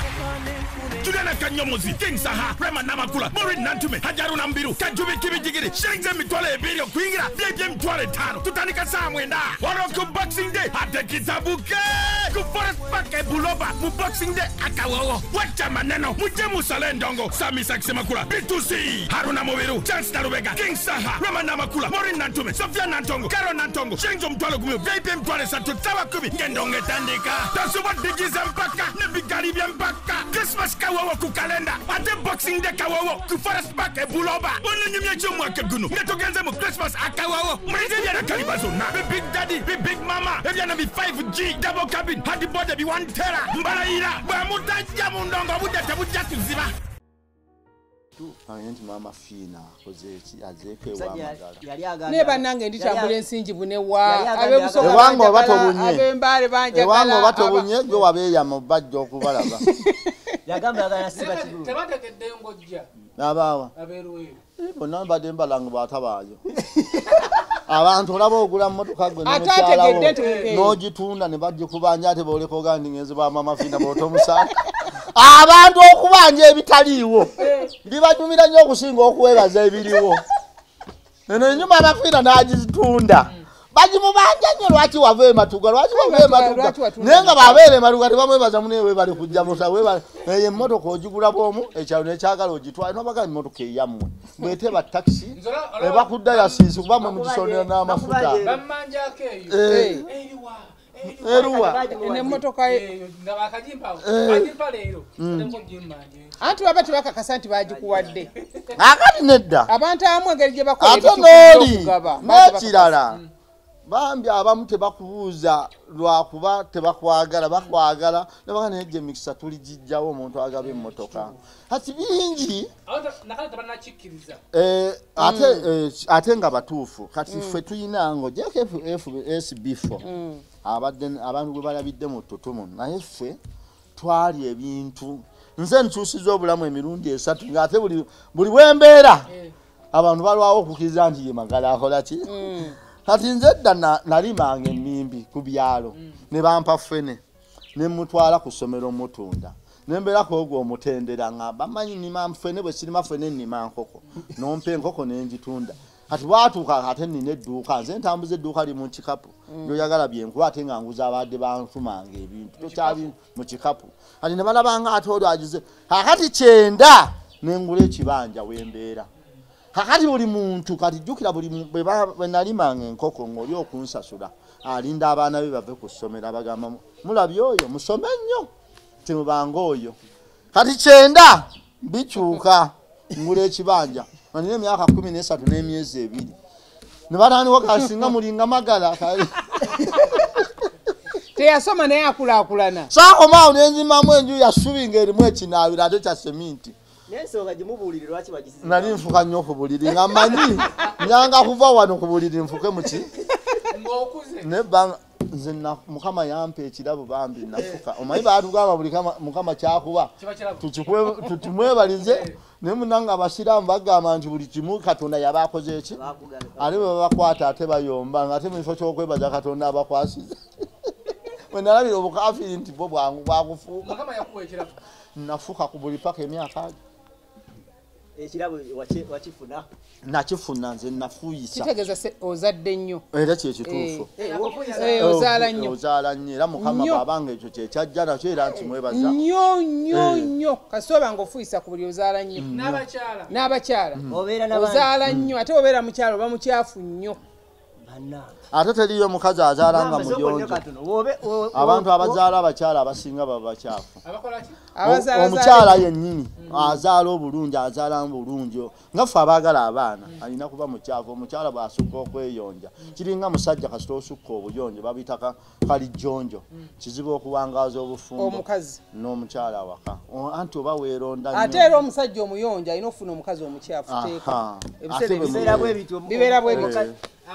Judana Kanyomozi, King Saha, Rama Namakula, Morin Nantume, Hajaruna Mbiru, Kajubi Kibijigiri, Shenzhen Mitwale Eberio Kwingira, Blebjem Twale Tano, Tutanika Samwenda, Waroko Boxing Day, Hatekitabuke, Kuforest Pake Buloba, Muboxing Day, Akawawo, Wachamaneno, Mujemu Salendongo, Sami Saximakula, B two C, Haruna Mobiru, Chance Narubega, King Saha, Rama Namakula, Morin Nantume, Sofia Nantongo, Karo Nantongo, Shenzhen Twale Gumu, Blebjem Twale Sato, Tawakumi, Ngendonge Tandika, Tasuba Digizampaka, Nebikaribiampaka, Christmas Kawawa Kukalenda, Ate Boxing Day Kawawa, Kuforest Pake Buloba, Unimachumwakagunu, Netogenzemu, Christmas Akawawa, Mrizia Kalibazuna, Be Big Daddy, Be Big Mama, Eviana Be five G, Double Cabin, Hadi Border Be one Tera, Mbaraira, Bamuta Yamundonga, Wudatabu Ziva. Neba nange ndichambule nsinji bune wa abebusoka wango batobunye abembare banje wango batobunye gwe wabeya mubajjo kubalaba yagamba agana siba kibu tebate kedengo jja nabawa aberuwe ibo namba demba langu batabayo abantu labo ogula motoka gwe n'okyalawo n'ogitunda ne bajje kubanja ate boleko gandingenze ba mama fina botomusaka abantu okubanja ebitaliwo ndibatumira nnyo okusinga okuwebaza ebiriwo neno ennyuma abafina n'agizitunda bagimubanja nnyo lwaki wava ematuga lwaki wava ematuga naye nga babeera ematuga tebamwebaza munewe bali kujja musa eyo emmotoka ogigula bwomu ekyalo nekyagala ogitwala nobaga emmotoka eyammwe bweteba takisi ebakudda yasiisi kuba mwe mugisonera n'amafuta Eruwa ene motoka ngabakajimpa bajimpa leero nembo jimanje antu abatu bakakasanti bajikuwadde akati nedda abantu amwongereje bakolera kugaba machirala bambi abamuke bakubuza lwa kuba tebakwagala bakwagala nabaka neje mixa tuli jijjawo omuntu agabe motoka hati bingi nakale tabana chikiriza eh ate atenga batufu kati fwe tuyinango J K F S B four abadden abantu gwe balabidde mu totomo naye ffe twali ebintu nze ntusizo obulamu emirundi esatu ngate buli buli wembeera abantu balwawo okukiriza nti ye magala akola ki kati nze dda nalimanga emmimbi ku byalo ne bampa ffene ne mmutwala ku ssomero omutunda nembeerako ogwo omutendera nga bamanyi nnima ffene bwe sirima ffene nnima nkoko nompa enkoko n'engitunda kati watuuka ate nina edduuka nze ntambuza edduuka li mu kikapu njoyagala byenkuba ate nga nguza abadde banfumanga ebintu tokyali mu kikapu kati ne balabanga ate olwo agize kakati kyenda nengula ekibanja wembeera kakati buli muntu kati jjukira buli bwe nalimanga enkoko ng'oli okunsasula alinda abaana be bave ku ssomero abagamba mulabye oyo musome nnyo temubanga oyo kati kyenda bikyuka ngula ekibanja manine miaka kumi nesa tunemyezi ebili nibatani wakasinga mulinga magala kali teyasoma naye akulakulana saako maawo nenzimamu enju yasubinga erimu ekinabira ate kya seminti nensonga gyemubulire lwaki bagisiza nali nfuka nnyo okubuliri nga mmanyi nyanga kuva wano kubuliri nfuke muki ng'okuze nebbanga nze mukama yampa ekirabo bambi nafuka omanyi baatugamba buli mukama kyakuba tumwebalize naye munanga abasiraamu bagamba nti buli kimu katonda yaba akoze eki ate bwe babakwata ate bayomba nga ate mu kifo ky'okwebaza katonda abakwasiza bwe nalabira obukafiri nti bwo bwangu bwakufuuka nafuka ku buli paka emyaka agi ekirabo wakifuna nakifuna nze nafuuyisa kitegeeza ozadde nnyo era kyekituufu ozaala nnyo ozaala nnyo era mukama babanga ekyo kyejajja nakyo era ntimwebaza nnyo nnyo nnyo kasooba nga ofuuyisa ku buli ozaala nnyo n'abakyala n'abakyala ozaala nnyo ate obeera mukyala oba mukyafu nnyo ate teriyo mukazi azaala nga muyonjo abantu abazaala abakyala abasinga baba bakyafu omukyala yennyini azaala obulungi azaala bulungi nga ffe abaagala abaana alina kuba mukyafu omukyala bw'asukka okweyonja kiringa musajja kasita osukka obuyonjo babitaka kalijjonjo kizibu okuwangaaza obufumbo omukazi n'omukyala waka anti oba weeronda ate era omusajja omuyonjo alina okufuna omukazi omukyafu teeka ebiseera bibeera bwebiti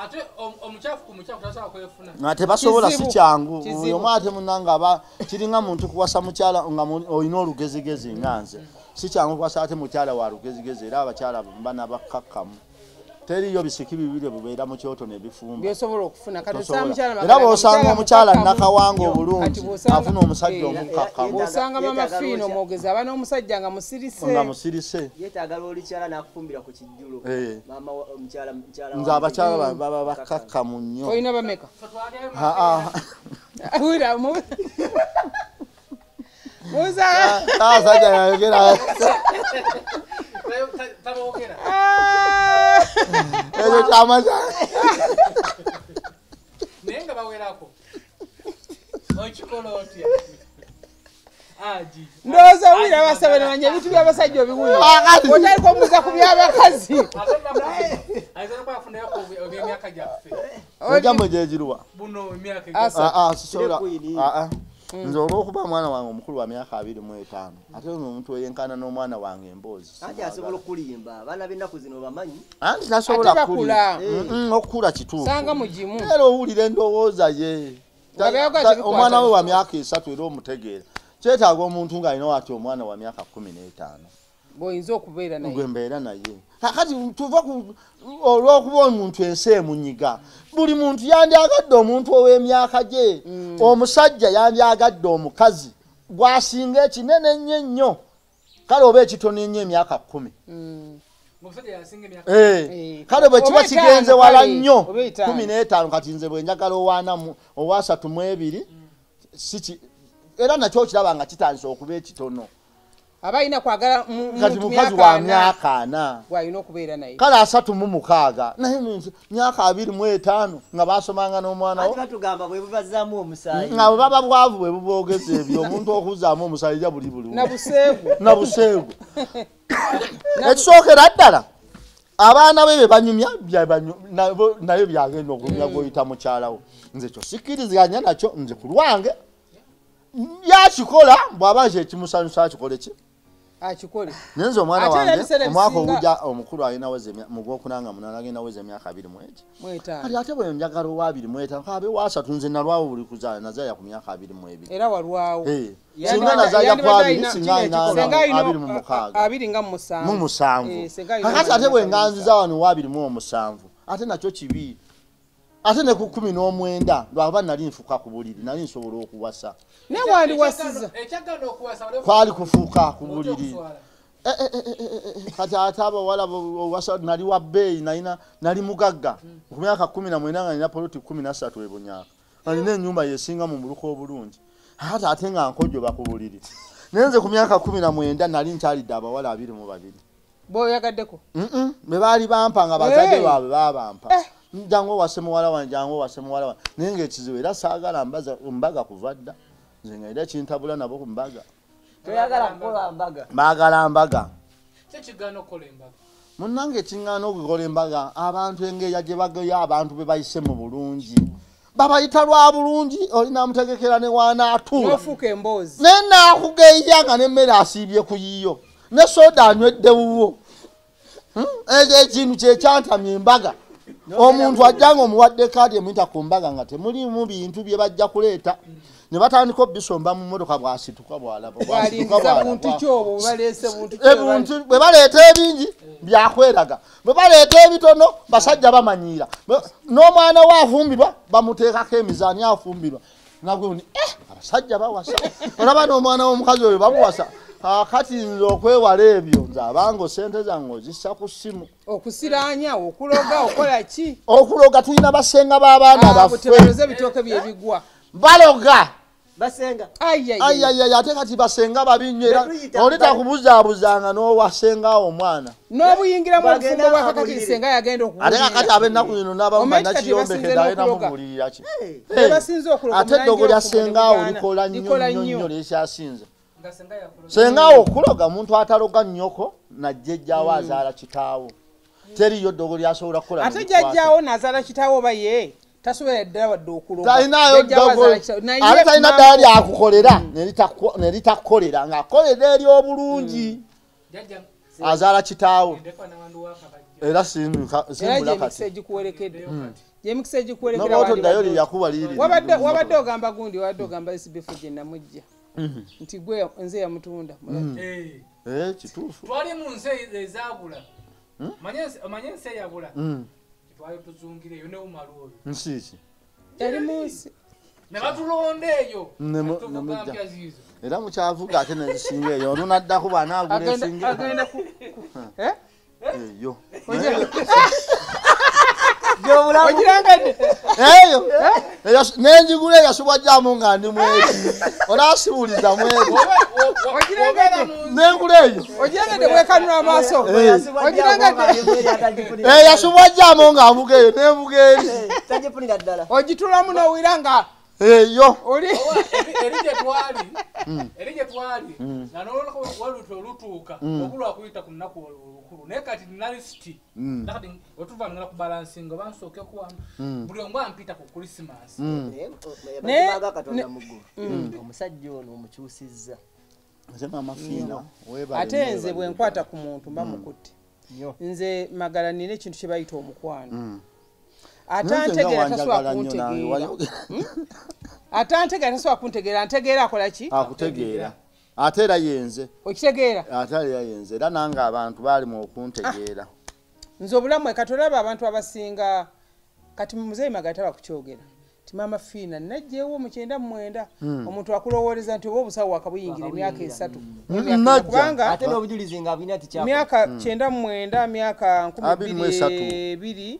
ate omuchafu kumuchafu tasaba kwefuna ngate basobola si kyangu oyo mwate munanga ba kiringa muntu kuwasa mukyala nga oyina olugezigezi nganze si kyangu kwasa ate mukyala wa lugezigezi era abakyala bana bakkakkamu Teri yobi sikibi bile bubeira mu kyoto ne bifumba. Byesobola okufuna katosanga mchala makala. Era bosanga omuchala nakawango bulungi. Afuna omusajja omukakka. Bosanga mama fino omwogeza abana omusajja nga musirise. Nga musirise. Yetagala olichala nakufumbira ku kijjulo. Mama omuchala mchala. Nza abachala baba bakakka munyo. Oyina bameka. Ha ha. Ura mu. Musa. Ta sajja yagera. Tabo okera. Ejo chama cha. Nenga bawerako. Ochikolotia. Aji. Ndoza wira basabana banye bitu byabasajja obiwuye. Otali ko muza kubyabakazi. Aizana kwa funda yako obyemyaka jaffe. Ojambo jejiruwa. Buno emyaka jaffe. Ah ah sisora. Ah ah. Nzoro kuba mwana wange omukulu wa myaka abiri mu etaano. Ate ono omuntu oyenkana no mwana wange embozi. Ate asobola kuliyimba. Abana b'ennaku zino bamanyi. Ate tasobola kuliyimba. Mhm, okula kituufu. Sanga mujimu. Era owulire ndowooza ye. Omwana we wa myaka esatu era omutegeera. Kyetaaga omuntu ng'alina wati omwana wa myaka kkumi n'etaano. Boyinza okubeera naye. Ogwembeera naye. Kakati tuva ku olw'okuba omuntu ensi emunyiga. Buli muntu yandyagadde omuntu ow'emyaka gye. Omusajja yandyagadde omukazi. Gwasinga ekinene ennyo ennyo. Kale oba ekitono ennyo emyaka kkumi. Omusajja yasinga emyaka kkumi. Kale bwe kiba kigenze wala nnyo kkumi n'etaano kati nze bwe njagala owaana owasatu mu ebiri. Era nakyo okiraba nga kitandise okuba ekitono. Abaina kwagala mu mukazi wa myaka ana wayino kubeera naye kala asatu mu mukaga naye nze myaka abiri mu etaano nga basomanga no mwana wo atugamba bwe buvazzaamu omusayi nga baba bwavu bwe bubogeze ebyo omuntu okuzzaamu omusayi ja buli bulu na buseegu na buseegu ekisokera ddala abaana bebe banyumya nayo byagenda okulumya goyita mukyalawo nze kyo sikkiriziganya nakyo nze ku lwange yakikola bw'abanje ekimusanyusa akikole ki akikole nenze omwana wange omwaka ogujja omukulu alina weze mu gwokunanga munana agenda weze emyaka abiri mu egi kati ate bwe njagala owa abiri mu etaano kabe wasatu nze nalwawo buli kuzaala nazaala ku myaka abiri mu ebiri era walwawo singa nazaala ku abiri singa nazaala abiri mu mukaaga abiri nga musanvu mu musanvu kakati ate bwe nganziza wano wa abiri mu omusanvu ate nakyo kibi ate ne ku kumi n'omwenda lwaba nali nfuuka ku buliri nali nsobola okuwasa ne wandi wasiza kwali kufuuka ku buliri kati ate abawala owasa nali wa bbeeyi nalina nali mugagga ku myaka kkumi na mwenda nga nina poloti kkumi na ssatu ebonyaka nalina ennyumba yesinga mu muluka obulungi ate ate nga nkojoba ku buliri naye nze ku myaka kkumi na mwenda nali nkyalidde abawala abiri mu babiri bw'oyagaddeko be baali bampa nga bazadde baabwe baabampa njango wasemuwala wanjango wasemuwala wa ninge kiziwe era saagala mbaza mbaga kuvadda nze nga era kintabula nabo ku mbaga toyagala mpola mbaga baagala mbaga tekigano kola mbaga munnange kingano okukola mbaga abantu engeya gye bagoya abantu be bayise mu bulungi babayita lwa bulungi olina mutegekera ne waana atula ofuka embozi nena akugeya nga nemmere asiibye kuyiyo ne soda anywedde wuwo ezo ekintu kyekyantamya embaga omuntu ajjanga omuwadde kaadi emuyita ku mbaga nga temulimu bintu bye bajja kuleeta ne batandika obbisomba mu mmotoka bwasituka bwalaba bwe baleeta ebingi byakweraga bwe baleeta ebitono basajja bamanyiira n'omwana we afumbirwa bamuteekako emizaani afumbirwa nagwe abasajja bawasa olaba n'omwana w'omukazi oyo bamuwasa kati nzo okwewala ebyo nze abango sente zange ozissa ku ssimu okusiraanya okuloga okola ki okuloga tulina basenga b'abaana baffe ebitooke byebigwa baloga basenga ayayay ate kati basenga babinyo era oli takubuzaabuzanga n'owasengaawo omwana n'obuyingira mu bufumbo bwakakati senga yagenda okuwulira ate kakati ab'ennaku zino n'abamubannakiyombekedde alina mumuwulirira ki ate eddogo lya sengaawo likola nnyo nnyo lyekyasinze sengawo okuloga muntu ataloga nnyoko najjejjaawo azaala kitaawo teriyo ddogo lyasobola kukola ate jjajjaawo nazaala kitaawo oba ye tasobola ddala wadde okuloga ate talina ddala lyakukolera ne litakukolera ng'akolera ery'obulungi azaala kitaawo era simbulakati gyemikisa egikuwerekera wabadde wabadde ogamba gundi wabadde ogamba esibifu gye namujja nti gwe nze yamutunda eh kituufu twali mu nze ezaagula Manyense yabula. Twayo tuzungire yo ne umalulo. Nsiki. Yali munsi. Ne batulonde yo. Tuvuga byazizo. Era mu kyavuga ate ne zishinge yo. Ono nadda ku bana agule singe. Agenda ku. Eh? Yo. Yo bula. Ogirangade. Eh yo. Ne njigule yasubwa jamu nga ndi mwezi. Ona sibuliza mwezi. Ogirangade nengule yo. Ogirangade wekanura amaso. Ogirangade. Eh yasubwa jamu nga avuge yo nemvuge. Taje punira ddala. Ogitulamu no wiranga. Eh yo. Oli. Erije twali. Erije twali. Na nolako waluto lutuka. Okulu akuita kunaku olukulu. Nekati nalisti. Nakati otuva ngala ku balancing bansoke kuwa. Muliongo ampita ku Christmas. Ne baga katonda muguru. Omusajja ono omukyusizza. Azema mafina. Atenze bwenkwata ku muntu bamukutte. Nze magala nile ekintu kye bayita omukwano. Atantegera taswa kuntegera. Atantegera taswa kuntegera, antegera akola ki? Akutegera. Atera yenze. Okitegeera? Atera yenze. Era nanga abantu bali mu kuntegera. Nzobulamu ekatolaba abantu abasinga kati muzeyi magataba kukyogera. Timama fina najjewo mukyenda mwenda omuntu akulowoleza nti obusawo wakabuyingira emyaka esatu. Kubanga atera obujulizinga abina ti kyako. Myaka kyenda mwenda, myaka nkumi bbiri.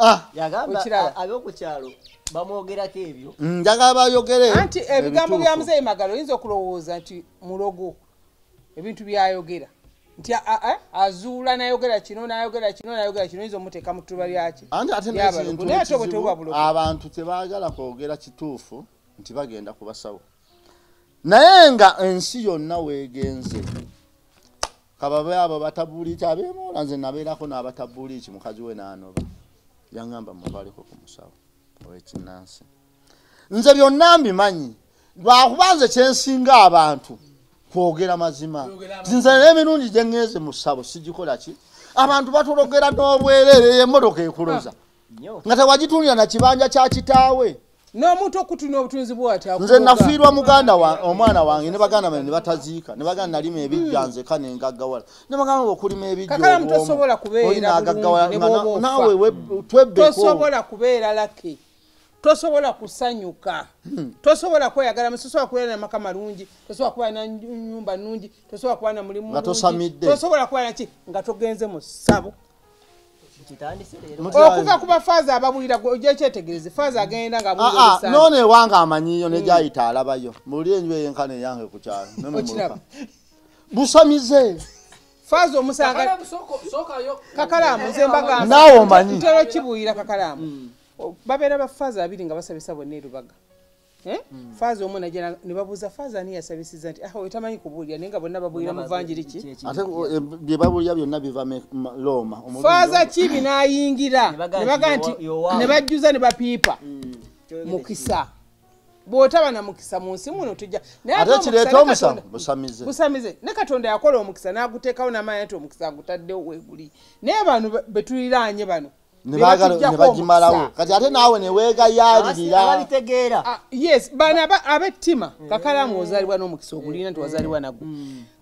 Ah, yagamba abokuchalo bamwogera kebyo. Njaga bayogere. Anti ebigambo byamuzeye magalo inzo kulowooza nti mulogo ebintu byayogera. Nti a azula nayogera kino nayogera kino nayogera kino inzo muteka mutuba lyaki. Anti atendezi abantu tebagala kwogera kituufu nti bagenda kubasawo. Naye nga ensi yonna weegenze. Kababa aba batabuli tabemo lanze naberako na batabuli kimukazi we nanoba yangamba mubale ko kumusawo owekinansi nze byonnambi manyi lwakubanze kyensinga abantu kwogera mazima nze emirungi jengeze musabo sijikola ki abantu batulogera n'obwerere emodoka ekuloza nga tewagitunira na kibanja kya kitaawe No mtu okutunira obutunzi bwati ako. Nze nafirwa muganda wa omwana wange ne baganda mene batazika ne baganda lime ebijjanze kane engagawala. Ne baganda okulima ebijjo. Kakala mtu sobola kubeera bulungi nawe we twebeko. Tosobola kubeera laki. Tosobola kusanyuka. Tosobola kweyagala musosobola kubeera na maka malungi. Tosobola kuba na nyumba nnungi. Tosobola kuba na mulimu mulungi. Tosobola kuba na ki nga togenze mu ssabo. Okuva kuba faza ababulira gye kyetegereze faza agenda nga abulira sana none wanga amanyiyo ne jayita alabayo muliye njwe yenkane yange kukyalo neme muka busamize faza omusanga kakalamu zembaga nawo omanyi ntero kibuyira kakalamu babera ba faza abiri nga basabisa bonna erubaga eh faza omwe najja ne babuza faza ani yasabisiza nti aho etamanyi kubulya nenga bonna babulira muvanjiri ki ate bye babulya byonna biva Roma faza kibi nayingira ne baganti ne bajjuza ne bapipa mukisa bwotaba na mukisa munsi muno tujja ate kireeta omusango busamize busamize ne katonda yakola omukisa n'aguteekawo n'amanyi omukisa agutaddewo weeguli naye bano betuliraanye bano Nebagimalawo. Kati ate nawe ne wega yalirira. Balitegeera. Yes, bana abettima kakalamu ozaliwa n'omukisa ogulina nti wazaliwa nago.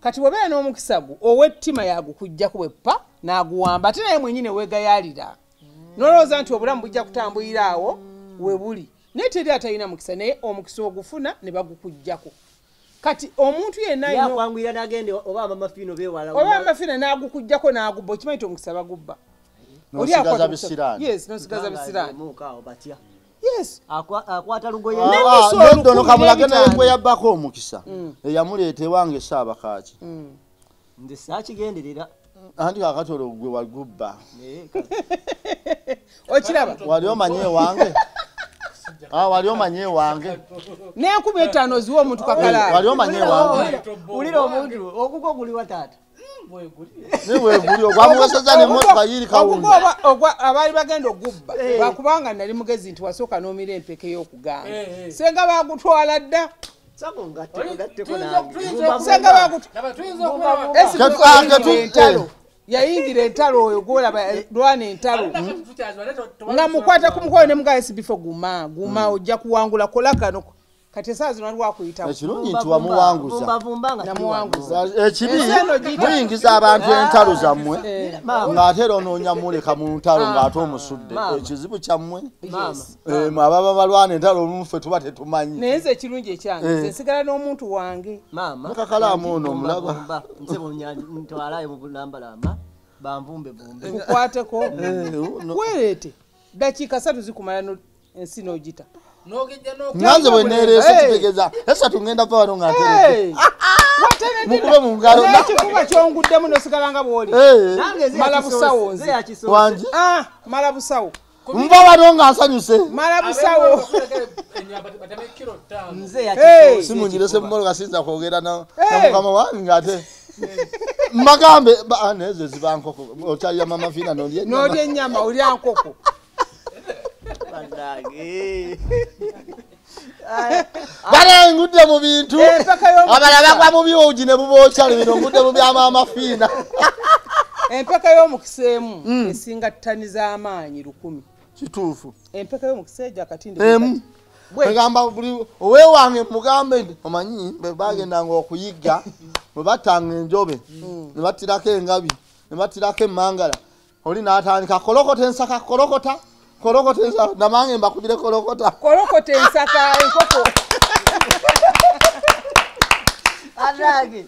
Kati wobeera n'omukisa gwo owettima yagukujjako bweppa n'aguwamba ate naye mwennyini wega yalira. Nolowooza nti obulamu bujja kutambulira awo we buli. Naye teri atalina mukisa naye omukisa ogufuna ne bagukujjako. Kati omuntu yenna ayina yakwanguyira n'agende oba amafino beewala. Oba amafino n'agukujjako n'agubba okimanyi omukisa bagubba. Nosigaza bisirani. Yes, nosigaza bisirani. Mukao batya. Yes. Akwa akwata lugoye. Nendo nokamulagena engwe yabako omukisa. Eyamulete wange saba kachi. Ndi sachi genderera. Andi kakatolo gwe wagubba. Eh. Okiraba. Waliyo manye wange. Ah waliyo manye wange. Ne nkumi etaano ziwo omuntu kakala. Waliyo manye wange. Ulira omuntu okuko guli watata. Yaingira entalo oyo gola balwane entalo nga mukwata kumukoyo ne mugaisi before guma guma ojja kuwangula kolaka no kati saa zino aliwa kuyita ekirungi tuwa muwanguza na muwanguza ekibi muyingiza abantu entalo zammwe nga atero ononya muleka mu ntalo nga ato musudde ekizibu kyammwe mama ababa balwane entalo mumfe tuba tetumanyi neze ekirungi ekyange nsigala n'omuntu wange mama mukakalamu ono mulaba nsebo nyanyi ntwalaye mu namba lama bamvumbe bumbe kukwateko kwelete dakika satu zikumala no ensino jita no gejja no nganze bwenere sitegeza esa tungenda pa wano ngatereke mukube mu ngalo nakikuba kyongudde muno sikalanga bwoli malabusawo nze wangi ah malabusawo mba wano ngasanyuse malabusawo nze yakiko simu ngirese mukolo kasinza kwogera na mukama wangi ngate magambe aneze zibankoko otalya mama fina no lye no lye nyama olya nkoko Bandagi. Bara ngudde mu bintu. Abalaba kwa mu byoji ne bubochalo bino ngudde mu byama fina. Empeka yo mukisemu esinga tani za amaanyi lukumi. Kituufu. Empeka yo mukiseja katinde. Bagamba buli owe wange mugambe omanyi bagenda ngo kuyiga mubatanga enjobe ne batirako engabi ne batirako mangala oli natandika kolokota ensaka kolokota Korokota ensaka namange mbakubire korokota. Korokota ensaka enkoko. Adagi.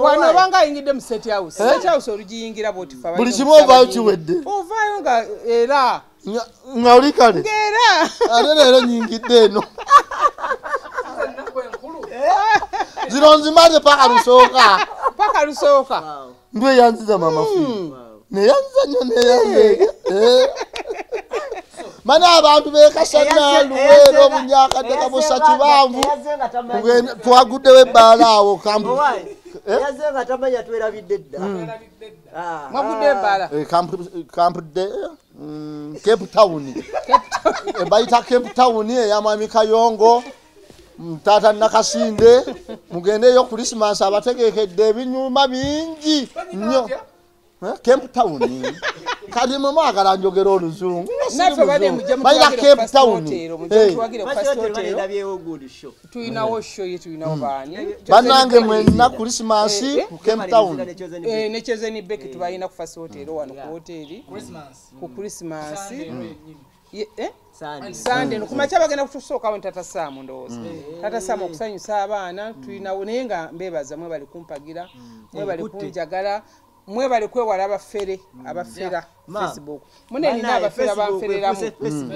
Wana banga ingide mu set house. Set house olujiyingira boti fa. Buli kimwe vayo kiwedde. Ovayo nga era nga olikale. Ngera. Alele ero nyingide eno. Zironzimale paka lusoka. Paka lusoka. Ndwe yanziza mama fini. Ne yanzanyo ne yange. Mana abantu bekashana luwero bunyaka takabusa kibavu twagude we balawo kambu yazenga tamanya twera bidedda ah magude bala kambu kambu de Cape Town e baita Cape Town ya mami kayongo mtata nakasinde mugende yo Christmas abategekedde ebinyuma bingi nyo Cape Town kadi mama akaranjogera oluzungu nafe bade mujemu baya Cape Town mujemtwagire passport ndabyewo good show tuinawo show yetu inawo bani banange mwenna Christmas ku Cape Town eh necheze ni back tubaina ku first hotel wano ku hotel Christmas ku Christmas eh Sunday Sunday kumachaba gena kutusoka wano tata Samu ndoza tata Samu okusanyusa abana tuinawo nenga mbebaza mwe bali kumpagira mwe bali kunjagala mwe bali kwewala abafere abafera Facebook munene naba abafera bamferera mu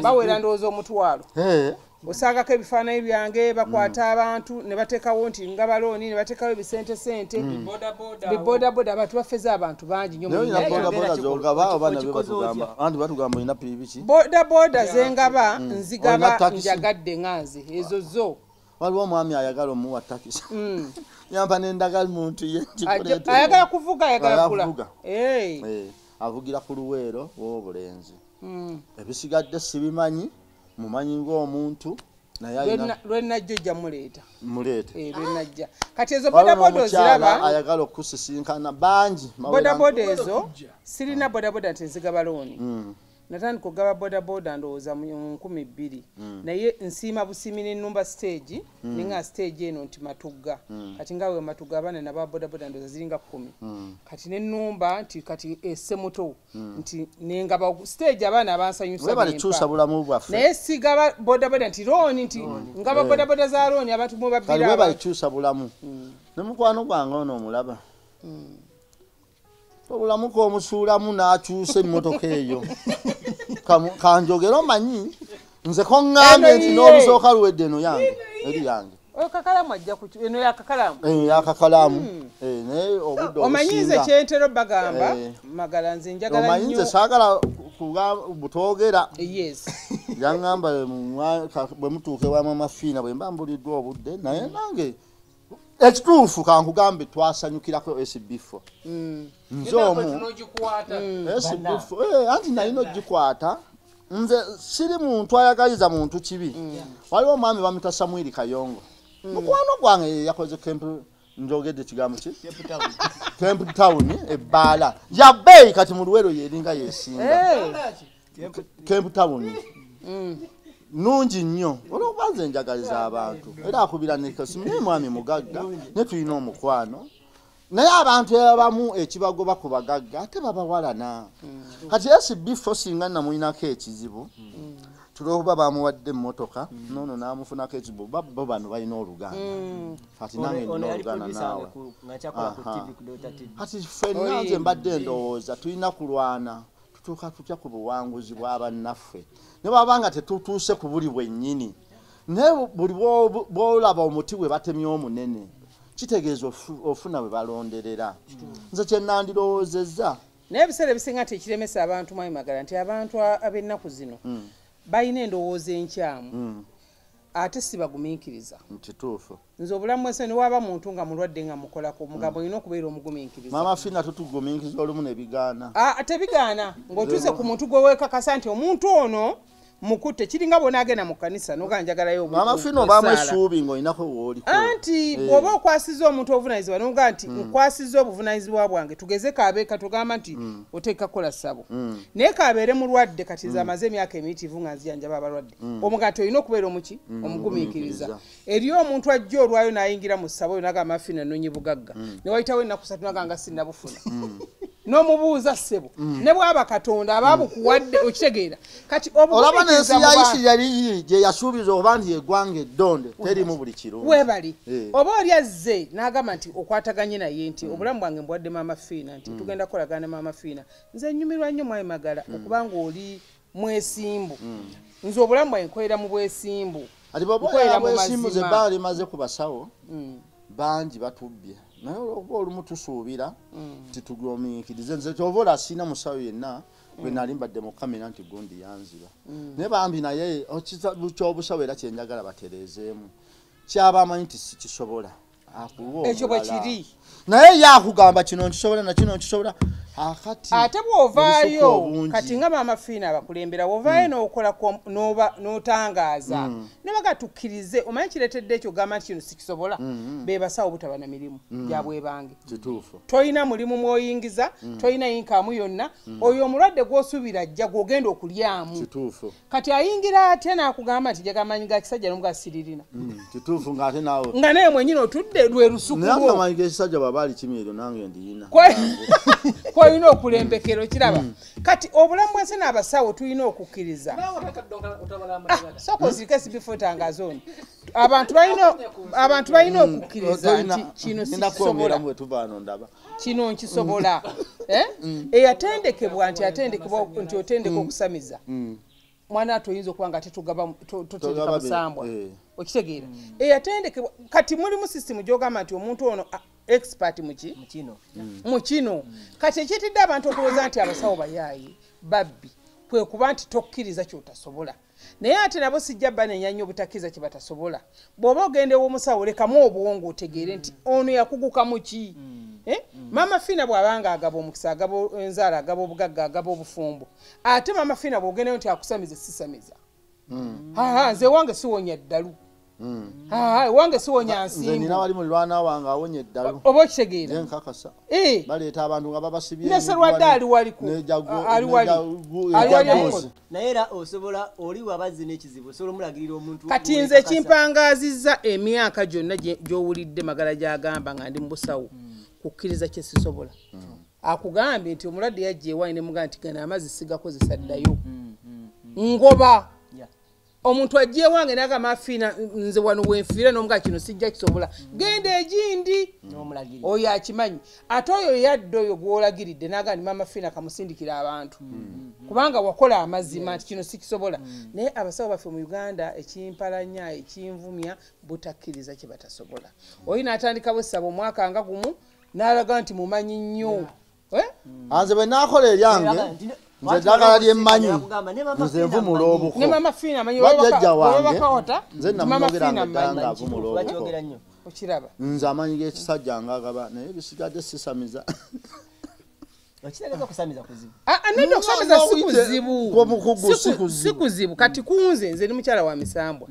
bawera ndozo omutwalo eh osanga ke bifaana byange bakwata abantu ne bateka wonti ngabaloni ne bateka we bisente sente boda boda boda boda abantu bafeza abantu bangi nyo munene ne boda boda zonga ba bana bebatugamba andi batugamba ina pibichi boda boda zengaba nzigaba njagadde nganze ezo zo waliwo mwami ayagala omuwa takisi mm yamba nendagali muntu yekikolete ayagala kuvuga ayagala kula eh avugira ku luwero wobulenzi mm ebisigadde sibimanyi mumanyi ngo omuntu naye ayina lwenajja muleta muleta eh lwenajja kati ezo boda boda ziraba ayagala okusisinkana banji boda boda ezo sirina boda boda nteziga baloni mm Natani kugaba boda boda ndoza mkumi bili. Mm. Na ye nsima busimini numba stage. Mm. Ninga stage eno nti matuga. Mm. Kati ngawe matuga bane na baba boda boda ndoza zilinga kumi. Mm. Kati ne numba nti kati esemoto. Mm. Nti nenga ba stage abana abansa yusa. Weba lichusa bula mubu afe. Na ye si gaba boda boda nti roni nti. Mm. Ngaba hey. Boda boda za roni abatu muba bila. Kali weba lichusa bula mubu. Mm. Nimuku anu kwa angono mulaba. Mm. Obula muko omusula munaakyusa emmotoka eyo kanjogera omanyi nze ko ngambe nti n'olusooka luwedde eno yange eri yange kakalamu ajja ku eno yakakalamu yakakalamu naye obudde omanyize kyentero bagamba magala nze njagala nnyo omanyize saagala butogera yaŋŋamba bwe mutuuke wa mama fiina bwe mba mbuliddwa obudde naye nange Ekituufu kankugambe twasanyukirako S B four. Mm. Nzo mu. Tunojikwata. S B four. Eh anti na ino jikwata. Nze siri muntu ayagaliza muntu kibi. Waliwo mami bamita Samuel Kayongo. Mukwano gwange yakoze camp njogedde kigambo ki? Camp Town ebbala. Yabei kati muluwero yeringa yesinga. Camp Town. Mm. Nungi nnyo olwobanze njagaliza abantu era akubira nekasumye mwami mugagga ne tulina omukwano naye abantu abamu ekibago bakubagagga ate babawalana kati S B four singa namuyinako ekizibu tulooba bamuwadde emmotoka nono namufunako ekizibu bo bano balina oluganda kati nange noluganda naawe kati ffenna nze mbadde endowooza tulina kulwana tutuuka tutya ku buwanguzi bw'abannaffe ne babanga tetutuuse ku buli bwennyini naye buli bw'olaba omuti we batemye omunene kitegeeza ofuna we balonderera nze kye nandirowoozezza naye ebiseera ebisinga tekiremesa abantu mwami magala nti abantu ab'ennaku zino balina endowooza enkyamu ate si bagumiikiriza kituufu nze obulamu bwensi newaba muntu nga mulwadde nga mukolako omugambo olina okubeera omugumiikiriza maama fina tutugumiikiriza olumu nebigaana tebigaana ng'otuze ku muntu gwe weekakasa nti omuntu ono mukutte kiringa bona agenda mu kkanisa noga njagalayo maama fina obaamu essuubi ng'olinako wooliko anti oba okwasiza omuntu obuvunanyizibwa noga nti nkwasiza obuvunanyizibwa bwange tugeze kaabeeka tugamba nti oteeka kola ssabo naye kaabeere mulwadde kati ze amaze emyaka emiyitivu nga nzijanjaba abalwadde omuga nti olina okubeera omuki omugumiikiriza eri omuntu ajja olwayo n'ayingira mu ssabo yo nagamba fina nnonyi bugagga ne wayitawo ennaku ssatu naga nga sinnabufuna nomubuuza ssebo ne bwaba katonda ababukuwadde okitegeera kati olaba n'ensi ya Isirayiri gye yasuubiza oba nti yegwanga eddonde terimu buli kirungi webali oba oli azze n'agamba nti okwataganye naye nti obulamu bwange mbuwadde maama Fiina nti tugenda kukolagana maama Fiina nze nnyumirwa nnyo mwami magala okuba ng'oli mwesimbu nze obulamu bwange nkolera mu bwesimbu ati baboya bwesimbu ze baali maze ku basawo bangi batubbye naye oba olumu tusuubira titugumiikirize nze kyova ola asiina musawo yenna bwe nali mbadde mu kamera nti gundi yanziba naye bambi naye ky'obusawo era kyenjagala batereezeemu kyabamanyi nti sikisobola ekyo bwe kiri naye ye akugamba kino nkisobola nakino nkisobola akati ate bw'ovaayo kati nga maama Fiina abakulembera wovaayo n'okola n'otangaaza ne baga tukkirize omanyi kireetedde ekyo gamba nti kino sikisobola be basawo butaba na mirimu gyabwe bange tolina mulimu mw'oyingiza tolina yinkaamu yonna oyo omulwadde gw'osuubira ajja gw'ogenda okulyamu kati ayingira ate n'akugamba nti jagamanyi ga kisajja nomuga siririna kituufu ng'ate naawe nga naye mwenyini otudde lwe lusukulwoamanyi g'ekisajja babaali kimi eryo nange ndiyina olina okulembekero kiraba kati obulamu bwensi n'abasawo tulina okukkiriza sooka osirike S B four tangazooni abantu balina okukkiriza nti kino sikisobola kino nkisobola eyatendekebwa nti atendekebwa nti otendeka okusamiza mwana atoyinza okuba nga totegeka musambwa okitegeera eyatendekebwa kati mulimu sisitimu gy'ogamba nti omuntu ono expert muki mukino mukino kati ekitidde abantu okulowooza nti abasawo bayaayi babbi kwe kuba nti tokkiriza kyotasobola naye ate nabo sijja banenya nnyo obutakkiriza kye batasobola bw'oba ogenda ew'omusawo lekamu obwongo otegeere nti ono yakuguka muki maama Fiina bw'abanga agaba omukisa agaba enzaala agaba obugagga agaba obufumbo ate maama Fiina bw'ogendayo nti akusamize sisamiza nze wange siwonya ddalu haa wange siwonya nsimbu nina wali mulwana wange awonye eddalu oba okitegeera nkakasa baleeta abantu nga babasibye neserwadde aliwaliku naye era osobola oliwo abazzi n'ekizibu osobola omulagirira omuntu kati nze kimpangaazizza emyaka gyonna gy'owulidde magala gy'agamba nga ndi mu busawo kukkiriza kye sisobola akugambye nti omulwadde yajja ewanyi ne mugaa nti gana amazzi sigakozesa ddayo ngoba omuntu ajja ewange n'agamba Fiina nze wano wenfiira n'omugaa kino sijja kisobola genda egindi oyo akimanyi ate oyo yadde oyo gw'olagiridde n'agamba maama Fiina kamusindikira abantu kubanga wakola amazima nti kino sikisobola naye abasawo baffe mu Uganda ekimpalanya ekinvumya butakkiriza kye batasobola oyo n'atandika bwessaba omwaka nga gumu n'alaga nti mumanyi nnyo anze bwe naakola eryange nze ddagala lyemmanyi nze nvumula obuko bajjajja wange nze namwogera nga ddala nga avumula obuko Ochiraba. Nzamanyi ge kisajja ngagaba naye bisigadde sisamiza. Ochiraba kusamiza kuzibu. Ah anendo kusamiza sikuzibu. Sikuzibu kati kunze nze ni mukyala wa misambwa.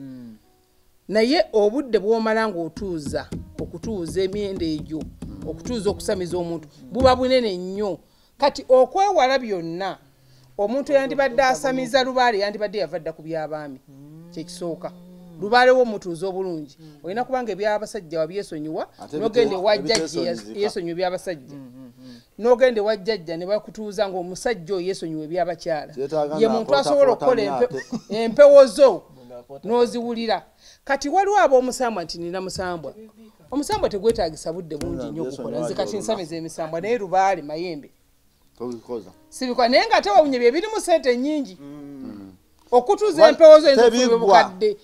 Naye obudde bw'omala ng'otuuza okutuuza emyenda egyo okutuuza okusamiza omuntu buba bunene nnyo kati okwewala byonna omuntu yandibadde asamiza lubaale yandibadde yavadda ku by'abaami kyekisooka lubaale w'omutuuza obulungi olina kubanga ebyabasajja wabyesonyiwa n'ogende wajjajja yesonyiwa ebyabasajja n'ogende wajjajja ne bakutuuza ng'omusajja oyo yesonyiwa ebyabakyala ye muntu asobola okukola empewo zo n'oziwulira kati waliwo ab'omusambwa nti nina musambwa omusambwa tegwetaagisa budde bungi nnyo okukola nze kati nsamiza emisambwa naye lubaale mayembe sibikwa naye nga tewawunye bye birimu ssente nnyingi okutuuza empewo zo enzikadde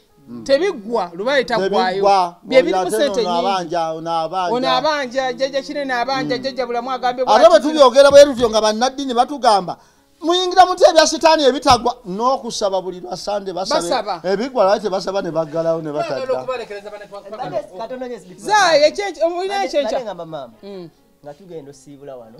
tebiggwa lubaale taggwayo bye birimu ssente nnyingi ono abanja jjajja kinene abanja jjajja bulamu agambe ate bwe tubyogera bwe tutyo nga bannaddiini batugamba muyingira mutya ebya sitaani ebitagwa n'okusaba buli lwa Sande basaba ebigwa lwaki basaba ne baggalawo ne batadda nga tugenda osiibula wano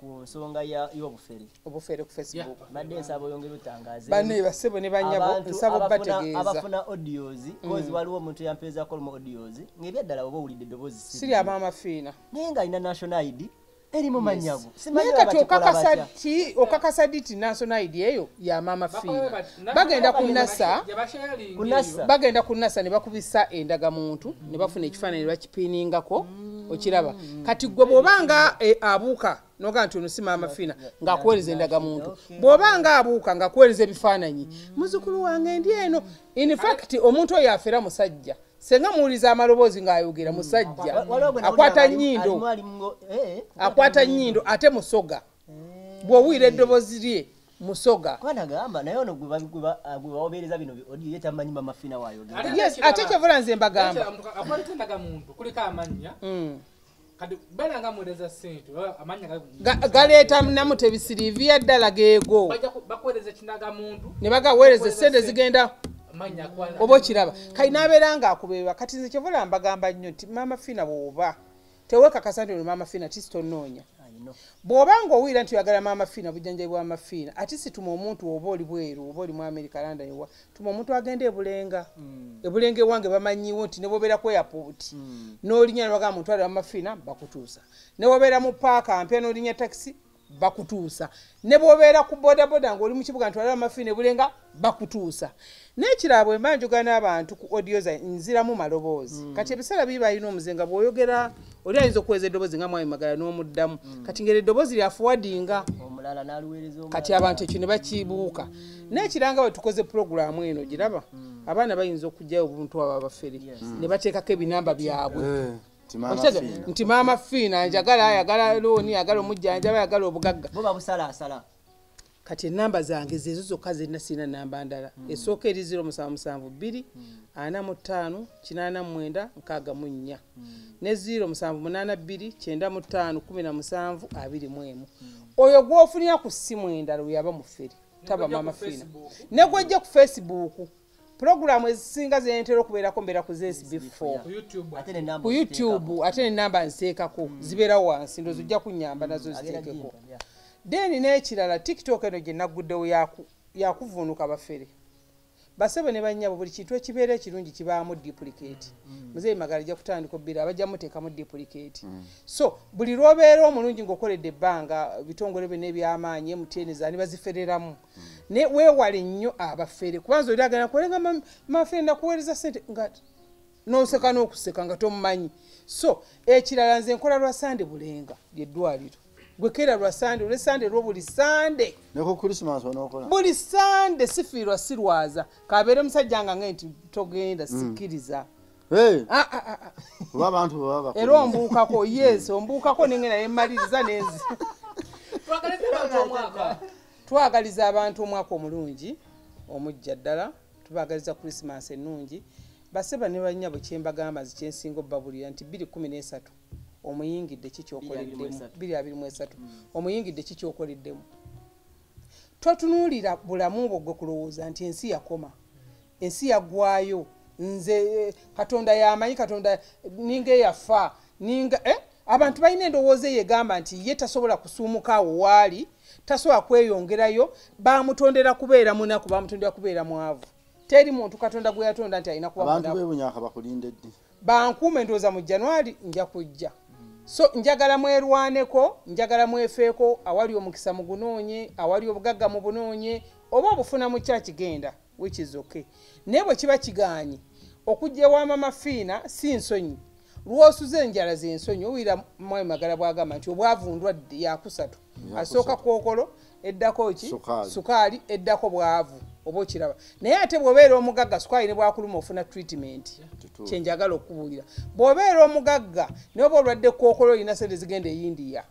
ku nsonga y'obufere obufere ku Facebook badde nsaba oyongera otangaze banne basebo ne banyabo nsaba bategeeza abafuna audios kozi waliwo omuntu yampeeza kolmo audios ng'ebyaddala oba owulidde eddoboozi siri amaama fiina naye ng'alina national I D erimu manyago simanyi kati okakasati okakasaditi national I D eyo ya mama fiina bagenda kunasa bagenda kunasa ne bakubisa endaga muntu ne bafuna ekifaananyi ne bakipiiningako okiraba kati gwe bwobanga abuuka noga nti ono si mama fiina ng'akuweereza endaga muntu bwobanga abuuka ng'akuweereza ebifaananyi muzukulu wange ndi eno in fact omuntu oyo afera musajja senga muwuliza amaloboozi ng'ayogera musajja akwata nnyindo akwata nnyindo ate musoga bw'owuyira eddoboozi lye musoga kwanagamba naye ono gwebawobereza bino odiyo tamanyi mama fiina waayogera ate kyovula nze mbagamba akwalitindaga muntu kuliko amannya galeeta namu tebisiriiviya ddala geego ne bagaweereza essente zigenda oba kiraba kali nabeera nga akubeerwa kati nze kyevula mbagamba nnyo nti mama fiina bw'oba tewekakasa nti ono mama fiina ti sitonoonya bw'oba ng'owulira nti oyagala mama fiina bujjanjabi bwa mama fiina ati situma omuntu oba oli bweru oba oli mu America London ewa tuma omuntu agenda ebulenga ebulenga ewange bamanyiwo nti ne bwobeera ku airport n'olinya ne bagamba mutwale mama fiina bakutuusa ne bwobeera mu paaka mpya n'olinya takisi bakutuusa ne bwobeera ku bodaboda ng'oli mu kibuga ntwala mama fiina ebulenga bakutuusa n'ekirala bwe mba njogana abantu ku audio za nziramu maloboozi kati ebiseera biri balina omuzenga bw'oyogera oli ayinza okuweza eddoboozi nga mwami Magala n'omuddamu kati ngeri eddoboozi lyafuwadinga kati abantu ekyo ne bakibuuka n'ekiranga bwe tukoze pulogulaamu eno giraba abaana bayinza okugjayo obuntu abo abafere ne bateekako ebinamba byabwe nti maama fiina njagala ayagala looni ayagala omujjanjaba ayagala obugagga kati enamba zange zezo zokka zirina sirina namba ndala esooka eri zero musanvu musanvu bbiri ana mu ttaano kinaana mu mwenda nkaaga mu nnya ne zero musanvu munaana bbiri kyenda mu ttaano kumi na musanvu abiri mu emu oyo gw'ofunira ku ssimu endala yaba mufere taba mama fiina ne gw'ojja ku Facebook pulogulaamu ezisinga zeentera okubeerako mbeera ku Z S B four ku YouTube ate n'ennamba nseekako zibeera wansi ndozi ojja kunnyamba nazo ziteekeko deni n'ekirala TikTok eno gye nagguddewo yakuvuunuka bafere basebo ne bannyabo buli kintu ekibeera ekirungi kibaamu duplicate muzeeyi Magala ajja kutandika obbira abajja muteekamu duplicate so buli lw'obeera omulungi ng'okoledde ebbanga bitongole bino eby'amaanyi emuteenizaani bazifereramu ne weewale nnyo abafere kubanza oli agenda kulenga mafere nakuweereza ssente nga n'oseka n'okuseka nga tomumanyi so ekirala nze nkola lwa Sande bulenga lyeddwaliro gwekera lwa Sande ole Sande lwo buli Sande neko Christmas onokola buli Sande sifiirwa sirwaza kabeere musajja nga ngenti togenda sikiriza kuba abantu baba era ombuukako yes ombuukako nengena yemaliriza nezi twagaliza abantu omwaka omulungi omujja ddala tubagaliza Christmas ennungi baseba ne bannya bwe kyembagamba zikyensinga obbabulira nti bbiri kkumi n'esatu omuyingidde kikyokoleddemu bbiri abiri mu esatu omuyingidde kikyokoleddemu totunuulira bulamu bwogwe kulowooza nti ensi yakoma ensi yaggwayo nze katonda yamanyi katonda ninge yafa ninga eh abantu balina endowooza eyegamba nti ye tasobola kusumuka wali tasobola kweyongerayo bamutondera kubeera munaku bamutondera kubeera mwavu teri muntu katonda gwe yatonda nti alina kuba abantu bebunyaka bakulindedde bankume ndoza mu January nja kujja so njagala mwerwaneko njagala mwefeeko awali omukisa mugunoonye awali obugagga mu bunoonye oba obufuna mu church genda which is okay nebo kiba kiganye okujja wa mama Fina si nsonyi ruosuze njala zensonyi uira mwe magala bwagamba nti obwavundwa ya kusatu asoka kokolo eddako ki sukali eddako bwavu obokiraba naye ate bwobeera omugagga sukali ne bwakuluma ofuna treatment kyenjagala okubuulira bwobeera omugagga n'oba olwadde kokolo olina sente zigende e India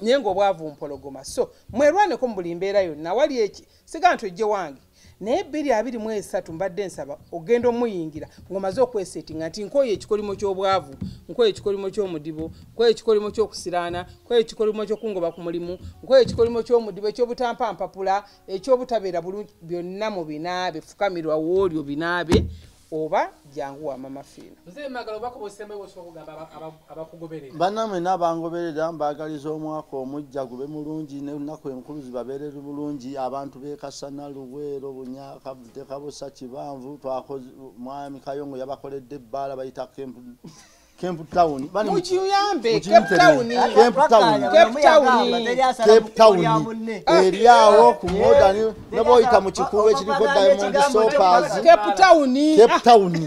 naye ng'obwavu mpologoma so mwerwaneko mu buli mbeera yonna wali eki siga nti ojje wange naye bbiri abiri mu esatu mbadde nsaba ogenda omuyingira ng'omaze okwesetinga nti nkoye ekikolimo ky'obwavu nkoye ekikolimo ky'omudibo nkoye ekikolimo ky'okusiraana nkoye ekikolimo ky'okungoba ku mulimu nkoye ekikolimo ky'omudibo eky'obutampa mpapula eky'obutabeera bulungi byonna mu binaabe fukamirwa woolyo binaabe oba jangu wa mama Fina mzee magalo bako bosembe wosogamba abakugoberera banamwe nabangoberera mbagalizo omwako omujja gube mulungi ne nakwe mukuluzi babere bulungi abantu bekasana luwero bunyaka butekabosa kibanvu twakoze mwami Kayongo yabakoledde bala bayita kempu kempu town bani mukiyambe kempu town kempu town kempu town eriawo ku modern nebo ita mu kikuwe kiriko Diamond Soppers kempu town kempu town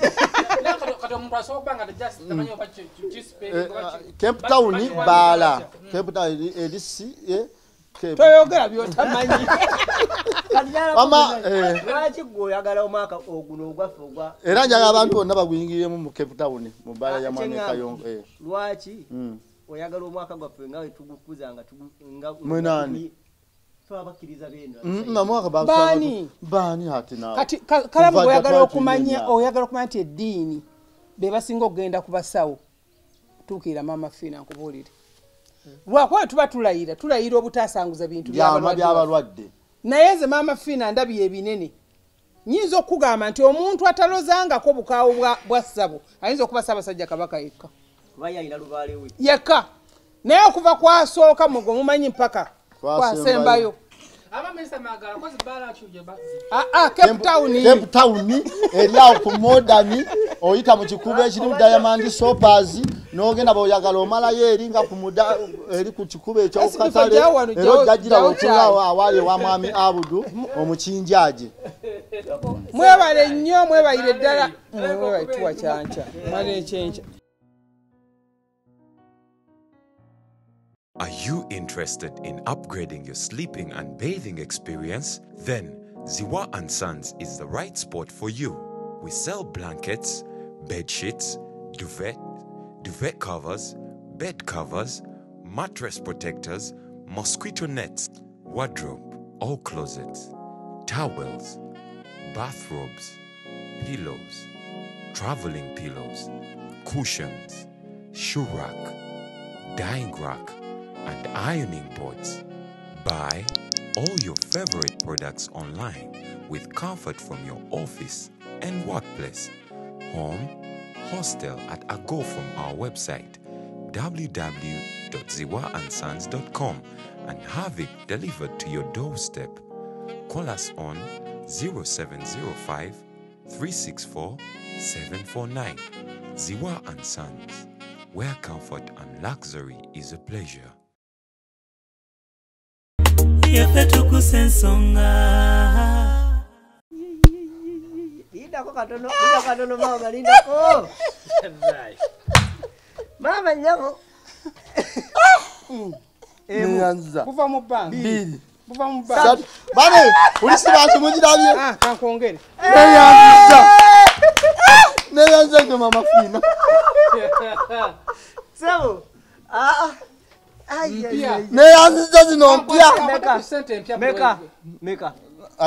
kempu town bala kempu town edisi toyogera byotamanyi mama eh rachi goyagala omaka oguno ogwafogwa era njaga abantu bonna bagwingiriye mu Cape Town mu bala ya mwana Kayongo eh lwachi oyagala omaka gwafwe ngawe tugukuzanga tugunga mwenani twabakiriza benda namwaka bani bani hatina kati kalamu oyagala okumanya oyagala okumanya edini beba singo ogenda kubasawo tukira mama Fina nkubulire lwakuwa tuba tulayira tulayira obutasanguza bintu byabalwadde naye ze mama Fina ndabi ebinene nyizo okugamba nti omuntu atalozangako bukaawo bwa ssabo ayinza okuba Ssaabasajja Kabaka yekka kuba yalina lubaale we yekka naye okuva kwasooka mugo mumanyi mpaka kwasembayo aba minisita magala kozi bala chuje ba ah ah Cape Town Cape Town eriawo ku modern oyita mu kikuba ekiri Diamond Soppers nogenda boyagala omala yeringa ku muda eri ku kikuba ekyo katale ero jagira okulawa awali wa mwami Abudu omukinjaje mwebale nnyo mwebayire ddala mwebayi tuwa kyancha mane kyencha. Are you interested in upgrading your sleeping and bathing experience? Then Ziwa and Sons is the right spot for you. We sell blankets, bed sheets, duvet, duvet covers, bed covers, mattress protectors, mosquito nets, wardrobe or closets, towels, bathrobes, pillows, traveling pillows, cushions, shoe rack, dyeing rack, and ironing boards. Buy all your favorite products online with comfort from your office and workplace, home, hostel at a go from our website w w w dot ziwa and sons dot com and have it delivered to your doorstep. Call us on zero seven zero five, three six four, seven four nine. Ziwa and Sons, where comfort and luxury is a pleasure. Mama nyango eyanza kuva mu bank bili kuva mu bank bale polisi batumujidabye ah kankongere eyanza neyanza ngo mama Fina so ah I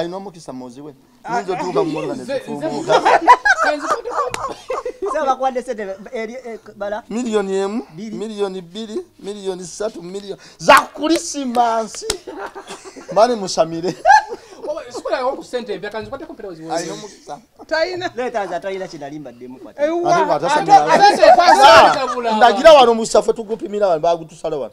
know mukisa moziwe nizo tuka mmola ne zifumu saba kwa desete bala milioni emu milioni bili milioni satu milioni za kulisimansi bali musamire oba sikuwa yoku sente byaka nzipate ko pera oziwe I know mukisa Taina. Leta za Taina chinalimba demu kwa Taina. Ewa. Asese fasa. Ndajira wano musafe tukupimira wano bagu tusala wano.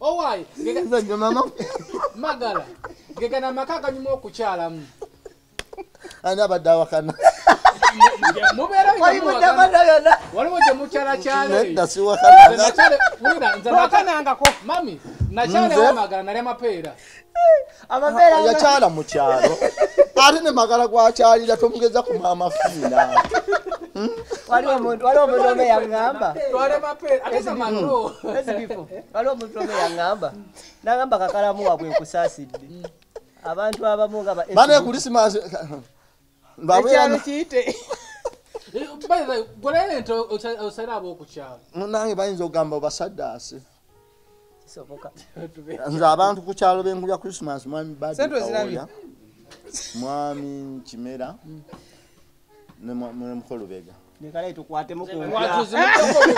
Oh, why? Magala, Gagana Macaca, you more Kuchalam. I never Dawakan. What was the Muchara child? That's what I'm saying. The Macananga, Mammy, Najana Magana Peda. I'm a very child of Mucharo. Arine magala kwa chali la tomugeza kumama fina. Waliwo muntu waliwo muntu me yangamba. Twale mape atesa manro. These people. Waliwo muntu me yangamba. Nangamba kakalamu wabwe kusasidde. Abantu abamunga ba. Bane Christmas. Babwe chite. Tubaye golele nto osarabo kuchalo. Munange bayinzo gamba basadase. Soboka. Nza abantu kuchalo bengulya Christmas mwami badi. Sento zilabya. Mwami Chimera ne mwana mukolo bega nikale tukwate mu kuwa watu zimuko sote.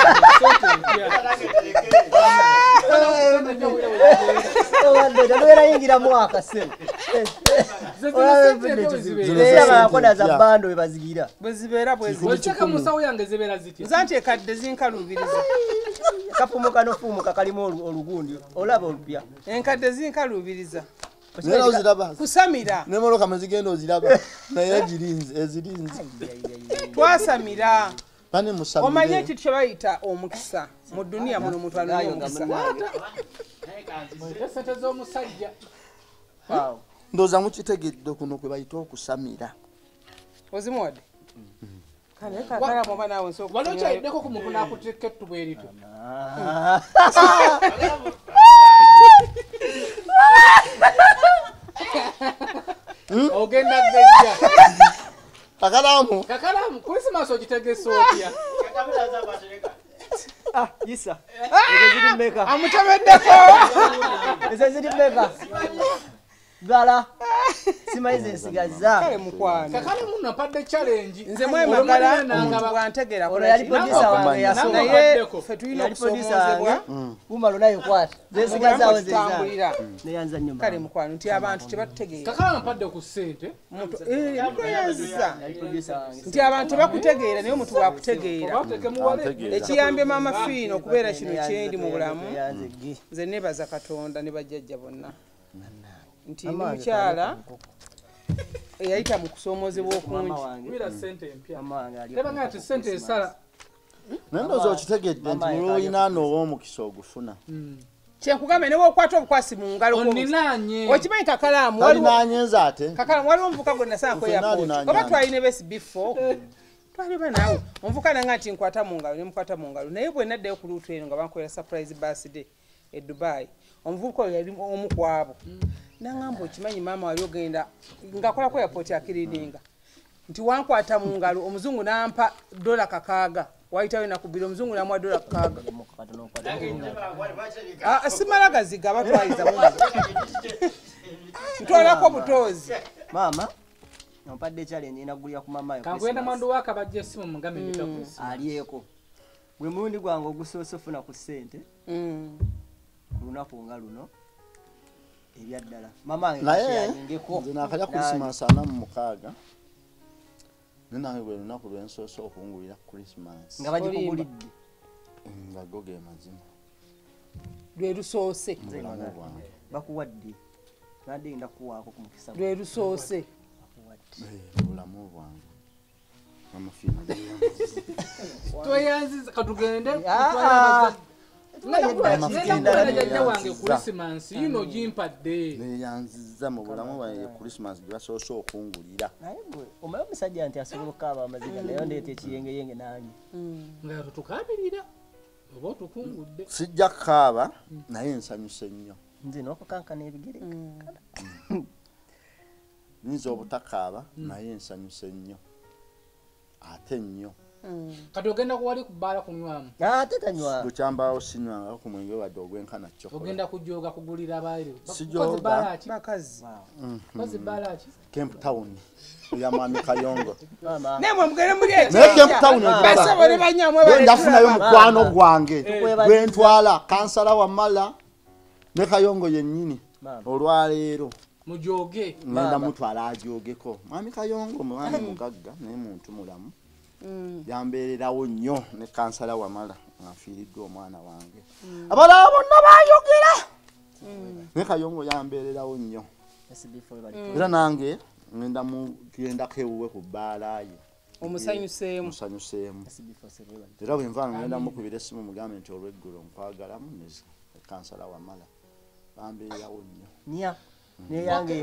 Neno zidaba. Kusamira. Nemo loka mazigendo zidaba. Na yajirins, ezirins. Kwa samira. Pane musamira. Omanye chichabaita omukisa. Mu dunia muno mtu anayo omukisa. Mwese tezo musajja. Wow. Ndoza muchitege dokuno kwebaito kusamira. Ozimode. Kale kakala mwana nawe nso. Walocha ideko kumukuna kuteketu bweritu. Ah. Okay, not that. Kakalamu, Kakalamu, Christmas or you take a soldier. Ah, yes, sir. I'm a cabinet. Is it never? Gala, Simazes, Gaza, Kakalamu, but the challenge is a man of Gala and take it. I already put this out. I am a woman. What? There's a Gaza. The Anzan Karim Kwan, Tiavan, Tibet, Kakam, but the Kusit. Tiavan, Tibaku take it and you to take it. The Chiambi Mamma Fee, no, where she changed the Muram. The neighbors are Caton and never Jabona. Nti mukyala eyayita mu kusomozebwa okungi bila sente empya amanga ali leba ngati sente esala nendo zo kitegedde nti inano omukisa ogufuna kyenkugame ne bwokwata obukwasi mu ngalo ko oninanye okimanyi kakalamu waliwo nanyeza ate kakalamu waliwo mvuka gonna sanko yapo oba twayine besi before twali banawo omvuka nangati nkwata mu ngalo ne mukwata mu ngalo naye bwe nadde ku lutu eno nga bankwera surprise birthday e Dubai omvuko yali omukwabo nangambo chimanyi mama wayogenda ngakola ko airport akirininga nti wankwata mu ngalo omuzungu nampa dola kakaaga wayitawe na kubira omuzungu namwa dola kakaaga ah simala gaziga batwaiza mungu ntola ko butozi mama nompadde challenge inagulya ku mama yo kangwenda mandu waka bajje simu mungame bitakusi aliyeko gwe mundi gwango gusosofuna ku sente mm lunaku nga luno ebyaddala mama ngeko zinakala Christmas ana mukaga ninawe bwe lunaku lwensoso okungulira Christmas nga baji kugulidde nga goge mazima lwe rusose bakuwadde nade inda kuwako kumukisa lwe rusose bulamu bwange mama fina toyanzi katugende kutwala Christmas, you know, Jimpa Day. Christmas, you are so so hungry. Oh, my Sadiant, I saw Kava, Mazina, teaching and I have to carve it up. What to come with Sidia Kava? Nain San Senor. The Noka can navigate Nizo Takava, Nain San Senor. Atenio. Kati ogenda kuwali kubala kunywamu. Ah, tekanywa. Buchamba osinywa akumwenge wadogwe nkana choko. Ogenda kujoga kugulira abayo. Sijoga balachi. Bakazi. Bazi balachi. Camp Town. Ya mami Kayongo. Nemwe mugere muliye. Ne Camp Town ogaba. Basa bale banyamwe bale. Ndafuna yo mukwano gwange. Gwentwala kansala wa mala. Ne Kayongo yennyini. Olwa leero. Mujoge. Nenda mutwala ajogeko. Mami Kayongo mwana mugagga ne muntu mulamu. Mm. Yambere lawo nnyo ne kansala wamala afiridde omwana wange. Mm. Abala bonna bayogera. Mm. Ne Kayongo yambere lawo nnyo. Mm. Era nange ngenda mu kiyenda kewwe ku balaye. Omusanyuseemu. Omusanyuseemu. Era bwinva ngenda mu kubira simu mugambe nti olweggulo nkwagala munezi kansala wamala. Yambere lawo nnyo. Nya. Okay,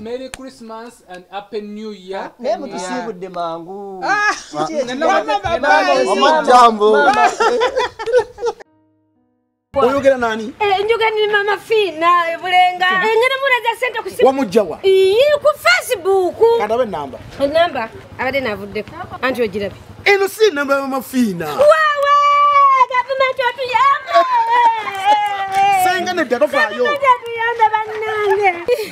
Merry Christmas and Happy New Year. Happy New Year. Happy New Year. Happy New Year. Happy New Sanga ndero fayo.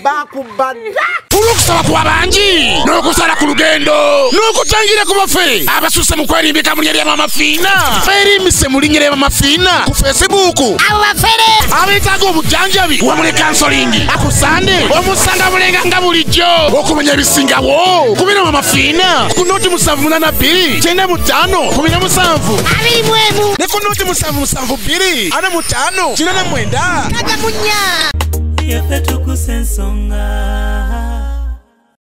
Bakubanda. Tulusala kwabanji. Nokusala kulugendo. Nokutangire kubafe. Abasusa mukweri bika munyere mama fina. Feri mise mulinyere mama fina. Ku Facebook. Aba fere. Abitago bujanjabi. Wa mule counseling. Akusande. Omusanga mulenga ngabulijjo. Okumenya ebisinga wo. Kubira mama fina. Kunoti musavu na biri. Chenda mutano. Kubira musavu. Abi mwemu. Ne kunoti musavu musavu biri. Ana mutano. China mwenda. Kagamunya. Yafetu kusensonga.